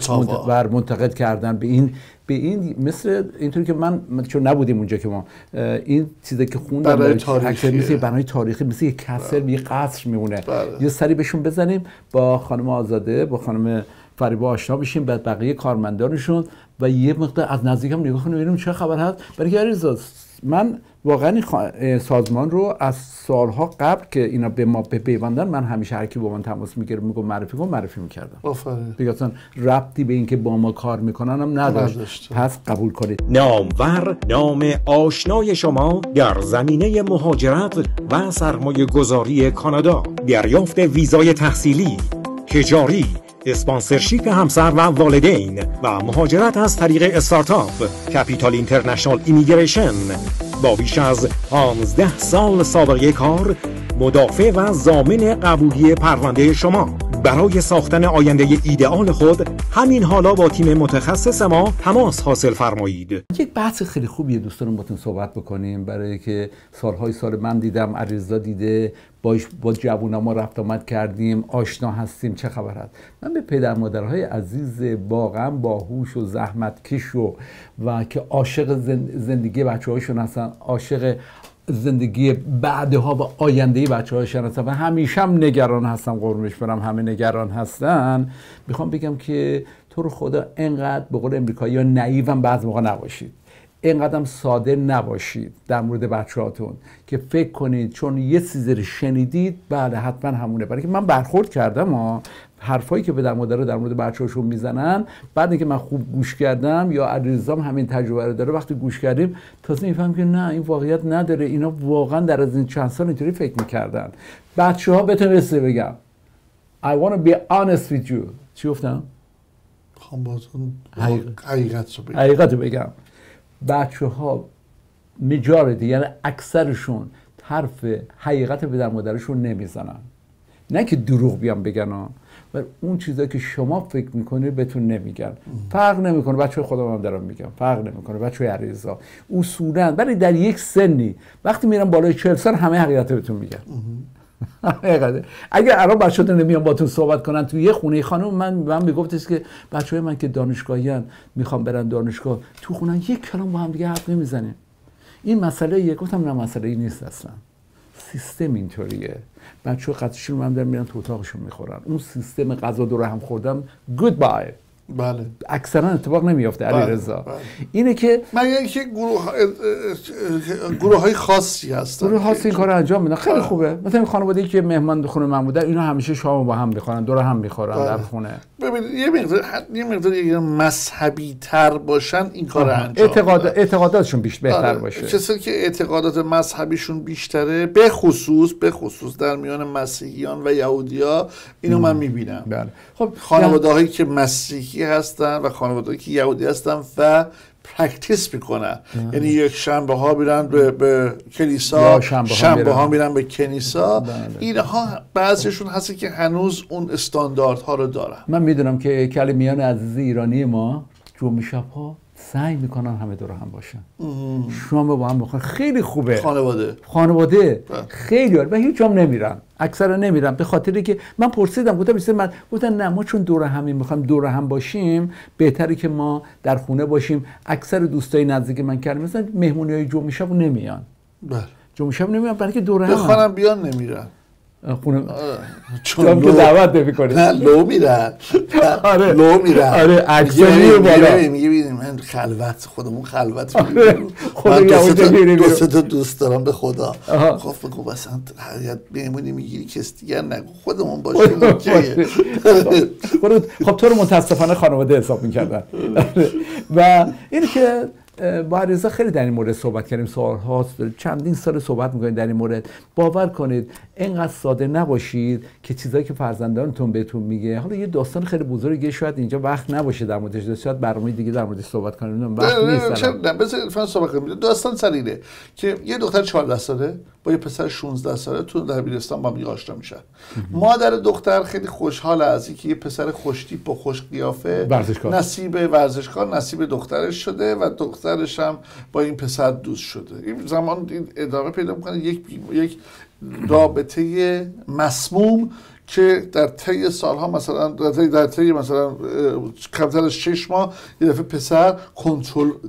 بر منتقد کردن به این مثل اینطوری که من چون نبودیم اونجا که ما این چیزی که خوندم مثل بنای تاریخی، مثل یک کسر، یک قصر میمونه. یه سری بهشون بزنیم، با خانم آزاده، با خانم فریبا آشنا بشیم، بعد بقیه کارمندانشون و یه مقدار از نزدیک هم نگاه کنیم ببینیم چه خبر هست. برای علیرضا من واقعا سازمان رو از سالها قبل که اینا به ما پیوندن، من همیشه هر کی با من تماس میگیره میگم معرفی کن، معرفی میکردم. آفرین. دیگه اصلا ربطی به اینکه با ما کار میکنن هم نداشت. پس قبول کنید. نامور، نام آشنای شما در زمینه مهاجرت و سرمایه گذاری کانادا، دریافت ویزای تحصیلی، تجاری، اسپانسرشیپ همسر و والدین و مهاجرت از طریق استارتاپ، کپیتال اینترنشنال ایمیگریشن، با بیش از 15 سال سابقه کار، مدافع و ضامن قبولی پرونده شما. برای ساختن آینده ایدئال خود همین حالا با تیم متخصص ما تماس حاصل فرمایید. یک بحث خیلی خوبیه دوستان باتون صحبت بکنیم، برای که سالهای سال من دیدم، علیرضا دیده، با جوونا ما رفت آمد کردیم، آشنا هستیم، چه خبر هست. من به پدر مادرهای عزیز واقعا باهوش و زحمتکش و که عاشق زندگی بچه‌هاشون هستن، عاشق زندگی بعدها و آینده بچه هاشن هستن و همیشه هم نگران هستم، قربونش برم همه نگران هستن. میخوام بگم که تو رو خدا اینقدر به قول امریکایی یا نایوم بعض موقع نباشید، اینقدر ساده نباشید در مورد بچه هاتون که فکر کنید چون یه چیزی رو شنیدید بله حتما همونه. برای که من برخورد کردم حرفایی که پدر مادرها در مورد بچه‌هاشون میزنن، بعد اینکه من خوب گوش کردم یا علیرضا همین تجربه رو داره، وقتی گوش کردیم تازه میفهمم که نه این واقعیت نداره، اینا واقعا در از این چند سال اینطوری فکر میکردن. بچه‌ها بهتون رسه بگم I want to be honest with you. چی گفتم؟ میخوام باهاتون حقیقت رو بگم. بچه‌ها مجاریتی، یعنی اکثرشون حرف حقیقت پدر مادرشون نمیزنن، نه که دروغ بیان بگن، و اون چیزایی که شما فکر میکنید بهتون نمیگن. فرق نمیکنه، بچه‌های خودم هم دارم میگم فرق نمیکنه، بچه‌های علیرضا اصولا، ولی در یک سنی وقتی میرم بالای 40 سال همه حقیقت بهتون میگن. اگر الان بچه‌ها نمیان باتون صحبت کنن تو یه خونه، خانم من میگفتش که بچه‌های من که دانشگاهیان میخوام برن دانشگاه، تو خونن یک کلام با هم دیگه حرف نمیزنیم، این مسئله یک، گفتم نه مسئله نیست اصلا، سیستم اینطوریه. بچه‌ها قضاشون رو هم دارن میرن تو اتاقشون میخورن، اون سیستم غذا دور هم خوردم گودبای. بله اکثرا اتفاق نمیافته. علیرضا اینه که مگر اینکه گروه‌های خاصی هستن، گروه خاصی این کارو انجام میدن، خیلی خوبه. مثلا خانواده‌ای که مهمان خونه من بودن، اینا همیشه شام با هم میخورن، دور هم میخورن در خونه. ببین یه مقدار مذهبی تر باشن این کارو انجام، اعتقاداتشون بهتر باشه. کسی که اعتقادات مذهبیشون بیشتره، به خصوص در میان مسیحیان و یهودی‌ها، اینو من میبینم. بله خب خانواده‌هایی که مسیحی هستن و خانواده‌ای که یهودی هستن و پرکتیس میکنن، یعنی یک شنبه ها میرن به کلیسا، شنبه ها میرن به کنیسا. اینها بعضیشون هست که هنوز اون استانداردها رو دارن. من میدونم که کلیمیان عزیز ایرانی ما جمعه شب‌ها سعی میکنن همه دور هم باشن، شام با هم بخورن، خیلی خوبه. خانواده خیلی و هیچ جام نمیرن، اکثرا نمیرن، به خاطری که من پرسیدم، گفتن نه ما چون دور همیم میخوایم دور هم باشیم، بهتره که ما در خونه باشیم. اکثر دوستای نزدیک من کردم مثلا مهمونی‌های جمعه شب نمیان، برای که دور هم بخوانم بیان نمیرن. خونه چون که دعوت نمی‌کنه نه لو میرن آره لو میرن آره اکثر بالا میگه ببین من خلوت خودمون خلوت خودمون دوست دارم به خدا خب بگو مثلا حیات بهمونی میگیری کس دیگر نگو خودمون باشیم اوکیه خب تو رو متاسفانه خانواده حساب می‌کردن و این که با رضا خیلی در این مورد صحبت کردیم، سوال هاست، چندین سال صحبت میکنید در این مورد. باور کنید اینقدر ساده نباشید که چیزایی که فرزندانتون بهتون میگه، حالا یه داستان خیلی بزرگه، شاید اینجا وقت نباشه در موردش، شاید برنامه دیگه در موردش صحبت کنیم، وقت نیست. نه بذار فقط صحبت کنیم. داستان سریعه که یه دختر 14 ساله با یه پسر 16 ساله تو دبیرستان با هم آشنا میشن. مادر دختر خیلی خوشحال از اینکه یه پسر خوشتیپ و خوش قیافه نصیب ورزشکار نصیب دخترش شده و دختر هم با این پسر دوست شده. این زمان این ادامه پیدا میکنه، یک رابطه مسموم که در طی سالها مثلا در طی مثلا کمتر از 6 ماه یه دفعه پسر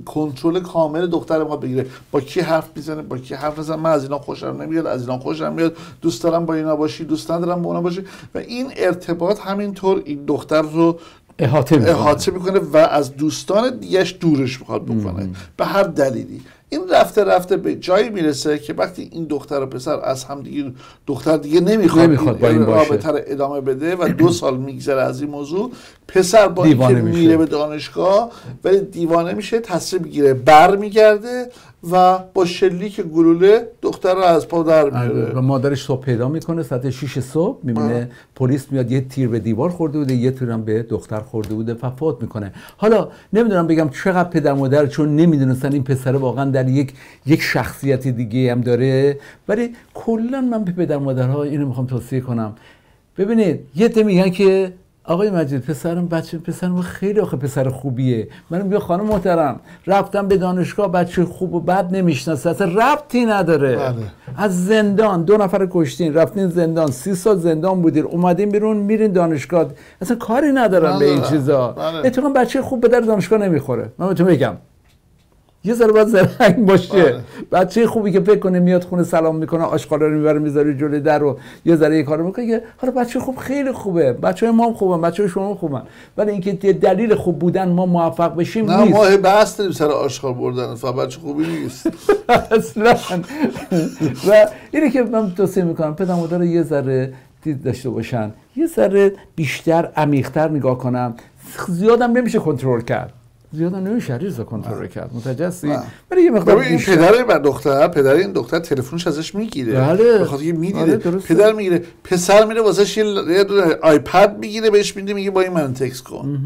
کنترل کامل دختر ما بگیره، با کی حرف میزنه با کی حرف نزنه، من از اینا خوشم نمیاد از اینا خوشم میاد، دوست دارم با اینا باشی دوست ندارم با اونا باشی و این ارتباط همینطور این دختر رو احاطه میکنه و از دوستان دیگهش دورش میخواد بکنه به هر دلیلی. این رفته رفته به جایی میرسه که وقتی این دختر و پسر از هم دیگه دختر دیگه نمیخواد با این رابطه رو ادامه بده و 2 سال میگذره از این موضوع، پسر با اینکه میره به دانشگاه ولی دیوانه میشه، تصمیم میگیره برمیگرده و با شلیک گلوله دختر رو از پا در میاره و مادرش صبح پیدا میکنه ساعت 6 صبح میبینه پلیس میاد، یه تیر به دیوار خورده بوده یه تیر هم به دختر خورده بوده و فوت میکنه. حالا نمیدونم بگم چقدر پدر مادر چون نمیدونستن این پسر واقعا در یک شخصیت دیگه هم داره، ولی کلا من به پدر مادرها اینو میخوام توصیه کنم. ببینید یه عده میگن که آقای مجید پسرم بچه پسرم خیلی آخه پسر خوبیه، منم بیا خانم محترم رفتم به دانشگاه بچه خوب و بد نمیشناسه اصلا ربطی نداره بله. از زندان 2 نفر کشتین رفتین زندان 30 سال زندان بودین اومدین بیرون میرین دانشگاه اصلا کاری ندارم به این چیزا اتفاقا بچه خوب به در دانشگاه نمیخوره. من بهتون میگم یه ذره باید زرنگ باشه، بچه خوبی که فکر کنه میاد خونه سلام میکنه آشغالا رو میبره میذاره جلوی در رو یه ذره یه کارو میکنه که حالا بچه خوب خیلی خوبه، بچهای ما هم خوبن، بچهای شما هم خوبن، ولی اینکه دلیل خوب بودن ما موفق بشیم نه نیست. ما بحث داریم سر آشغال بردن فقط بچه خوبی نیست اصلا و اینه که من توصیه میکنم پدر مادر یه ذره دید داشته باشن، یه ذره بیشتر عمیق‌تر نگاه کنم، زیادم نمیشه کنترل کرد زیاد نمیشه ریزا کنترل کرد متجسسی، ولی یه مقدار این پدر و دختر پدر این دختر تلفنش ازش میگیره به خاطر اینکه میدیره پدر میگیره پسر میره واسش یه آیپد میگیره بهش میده میگه با این من تکست کن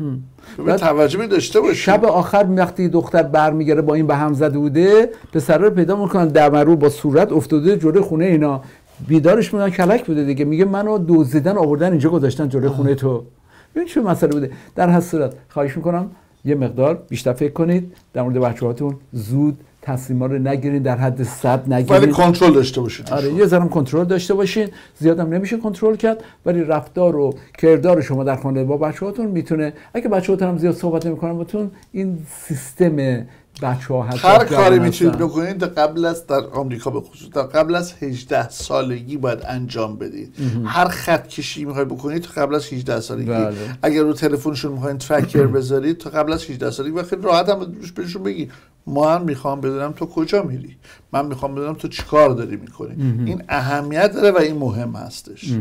به توجه داشته باشه. شب آخر وقتی دختر برمیگره با این به هم زده بوده پسر رو پیدا میکنن دمرو با صورت افتاده جلوی خونه اینا، بیدارش میکنن کلک بوده دیگه، میگه منو دزدیدن آوردن اینجا گذاشتن جلوی خونه تو. ببین چه مسئله بوده. در هر صورت خواهش میکنم یه مقدار بیشتر فکر کنید در مورد بچه‌هاتون، زود تصمیما رو نگیرید، در حد صد نگیرید ولی کنترل داشته باشید. آره یه ذره کنترل داشته باشین، زیادم نمیشه کنترل کرد ولی رفتار و کردار شما در خانه با بچه‌هاتون میتونه، اگه بچه‌هاتون هم زیاد صحبت نمی‌کنن باتون این سیستم بچه‌ها هست هر کاری میتونید بکنید قبل از در آمریکا به خصوص تا قبل از 18 سالگی باید انجام بدید. هر خط کشی میخواید بکنید تا قبل از 18 سالگی بله. اگر رو تلفنشون میخواین ترکر بذارید تا قبل از 18 سالگی خیلی راحت هم بهشون بگید من میخوام بدونم تو کجا میری، من میخوام بدونم تو چیکار داری میکنی. این اهمیت داره و این مهم هستش.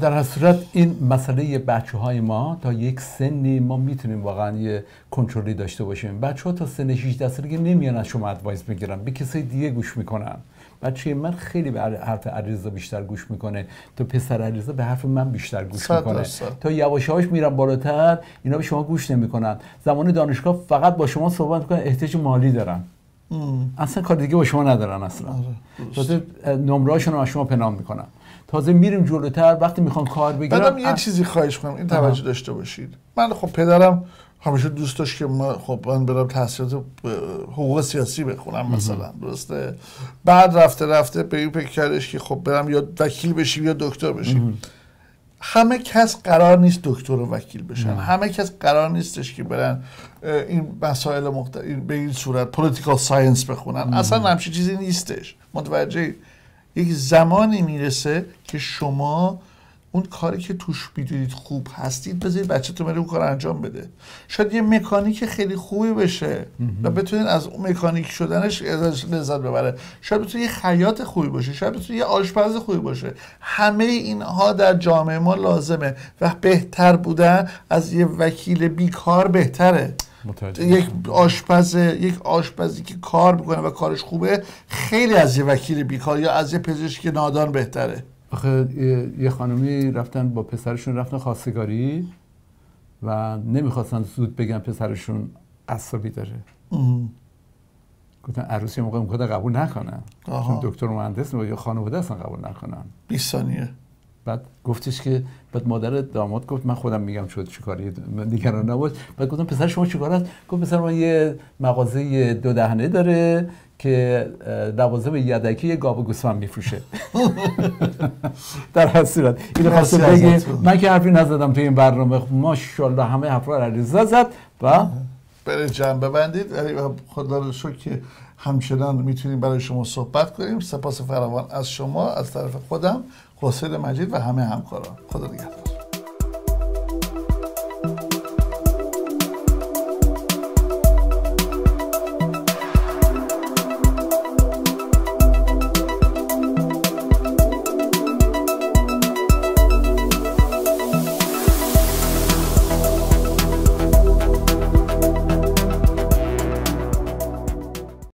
در هر صورت این مسئله بچه‌های ما تا یک سنی ما میتونیم واقعا یه کنترلی داشته باشیم. بچه‌ها تا سن 18 سالگی نمیان از شما ادوایس میگیرن، به کسای دیگه گوش میکنن. بچه من خیلی به حرف علیرضا بیشتر گوش میکنه تا پسر علیرضا به حرف من بیشتر گوش میکنه تا یواشهاش میرم بالاتر اینا به شما گوش نمیکنن. زمان دانشگاه فقط با شما صحبت میکنن، احتیاج مالی دارن اصلا کار دیگه با شما ندارن اصلا، تازه نمرهاشون رو از شما پنهان میکنن. تازه میریم جلوتر وقتی میخوان کار بگیرن. بعدم یه چیزی خواهش میکنم این توجه داشته باشید. من خب پدرم همیشه دوست داشت که من خب من برم تحصیلات حقوق سیاسی بخونم مثلا درسته، بعد رفته رفته به این فکر کردش که خب برم یا وکیل بشیم یا دکتر بشیم. همه کس قرار نیست دکتر و وکیل بشن، همه کس قرار نیستش که برن این مسائل مختلف به این صورت پولیتیکال ساینس بخونن، اصلا همچین چیزی نیستش. متوجه یک زمانی میرسه که شما اون کاری که توش میدونید خوب هستید بذارید بچه تو بره اون کار انجام بده. شاید یه مکانیک خیلی خوبی بشه و بتونید از اون مکانیک شدنش لذت ببره. شاید بتونید یه خیاط خوبی باشه، شاید بتونید یه آشپز خوبی باشه. همه اینها در جامعه ما لازمه و بهتر بودن از یه وکیل بیکار بهتره. یک آشپزی که کار میکنه و کارش خوبه خیلی از یه وکیل بیکار یا از یه پزشک نادان بهتره. آخه یه خانومی رفتن با پسرشون رفتن خواستگاری و نمیخواستن زود بگن پسرشون عصبی داره. گفتن عروسی موقع میکنه قبول نکنن چون دکتر مهندس یا خانواده اصلا قبول نکنن. 20 ثانیه بعد گفتش که بعد مادر داماد گفت من خودم میگم چه کاری نگران نباش. بعد گفتم پسر شما چیکار است؟ گفت پسر من یه مغازه دو دهنه داره که لوازم یدکی گاو گوسفند میفروشه. در هر صورت اینو خواستم بگم، من که حرفی نزدم تو این برنامه. ماشاءالله همه حرفا رو علیرضا زد و بره جنب ببندید. خدا رو شکر که همچنان میتونیم برای شما صحبت کنیم. سپاس فراوان از شما، از طرف خودم، حسین مجید و همه همکاران. خدا نگهدار.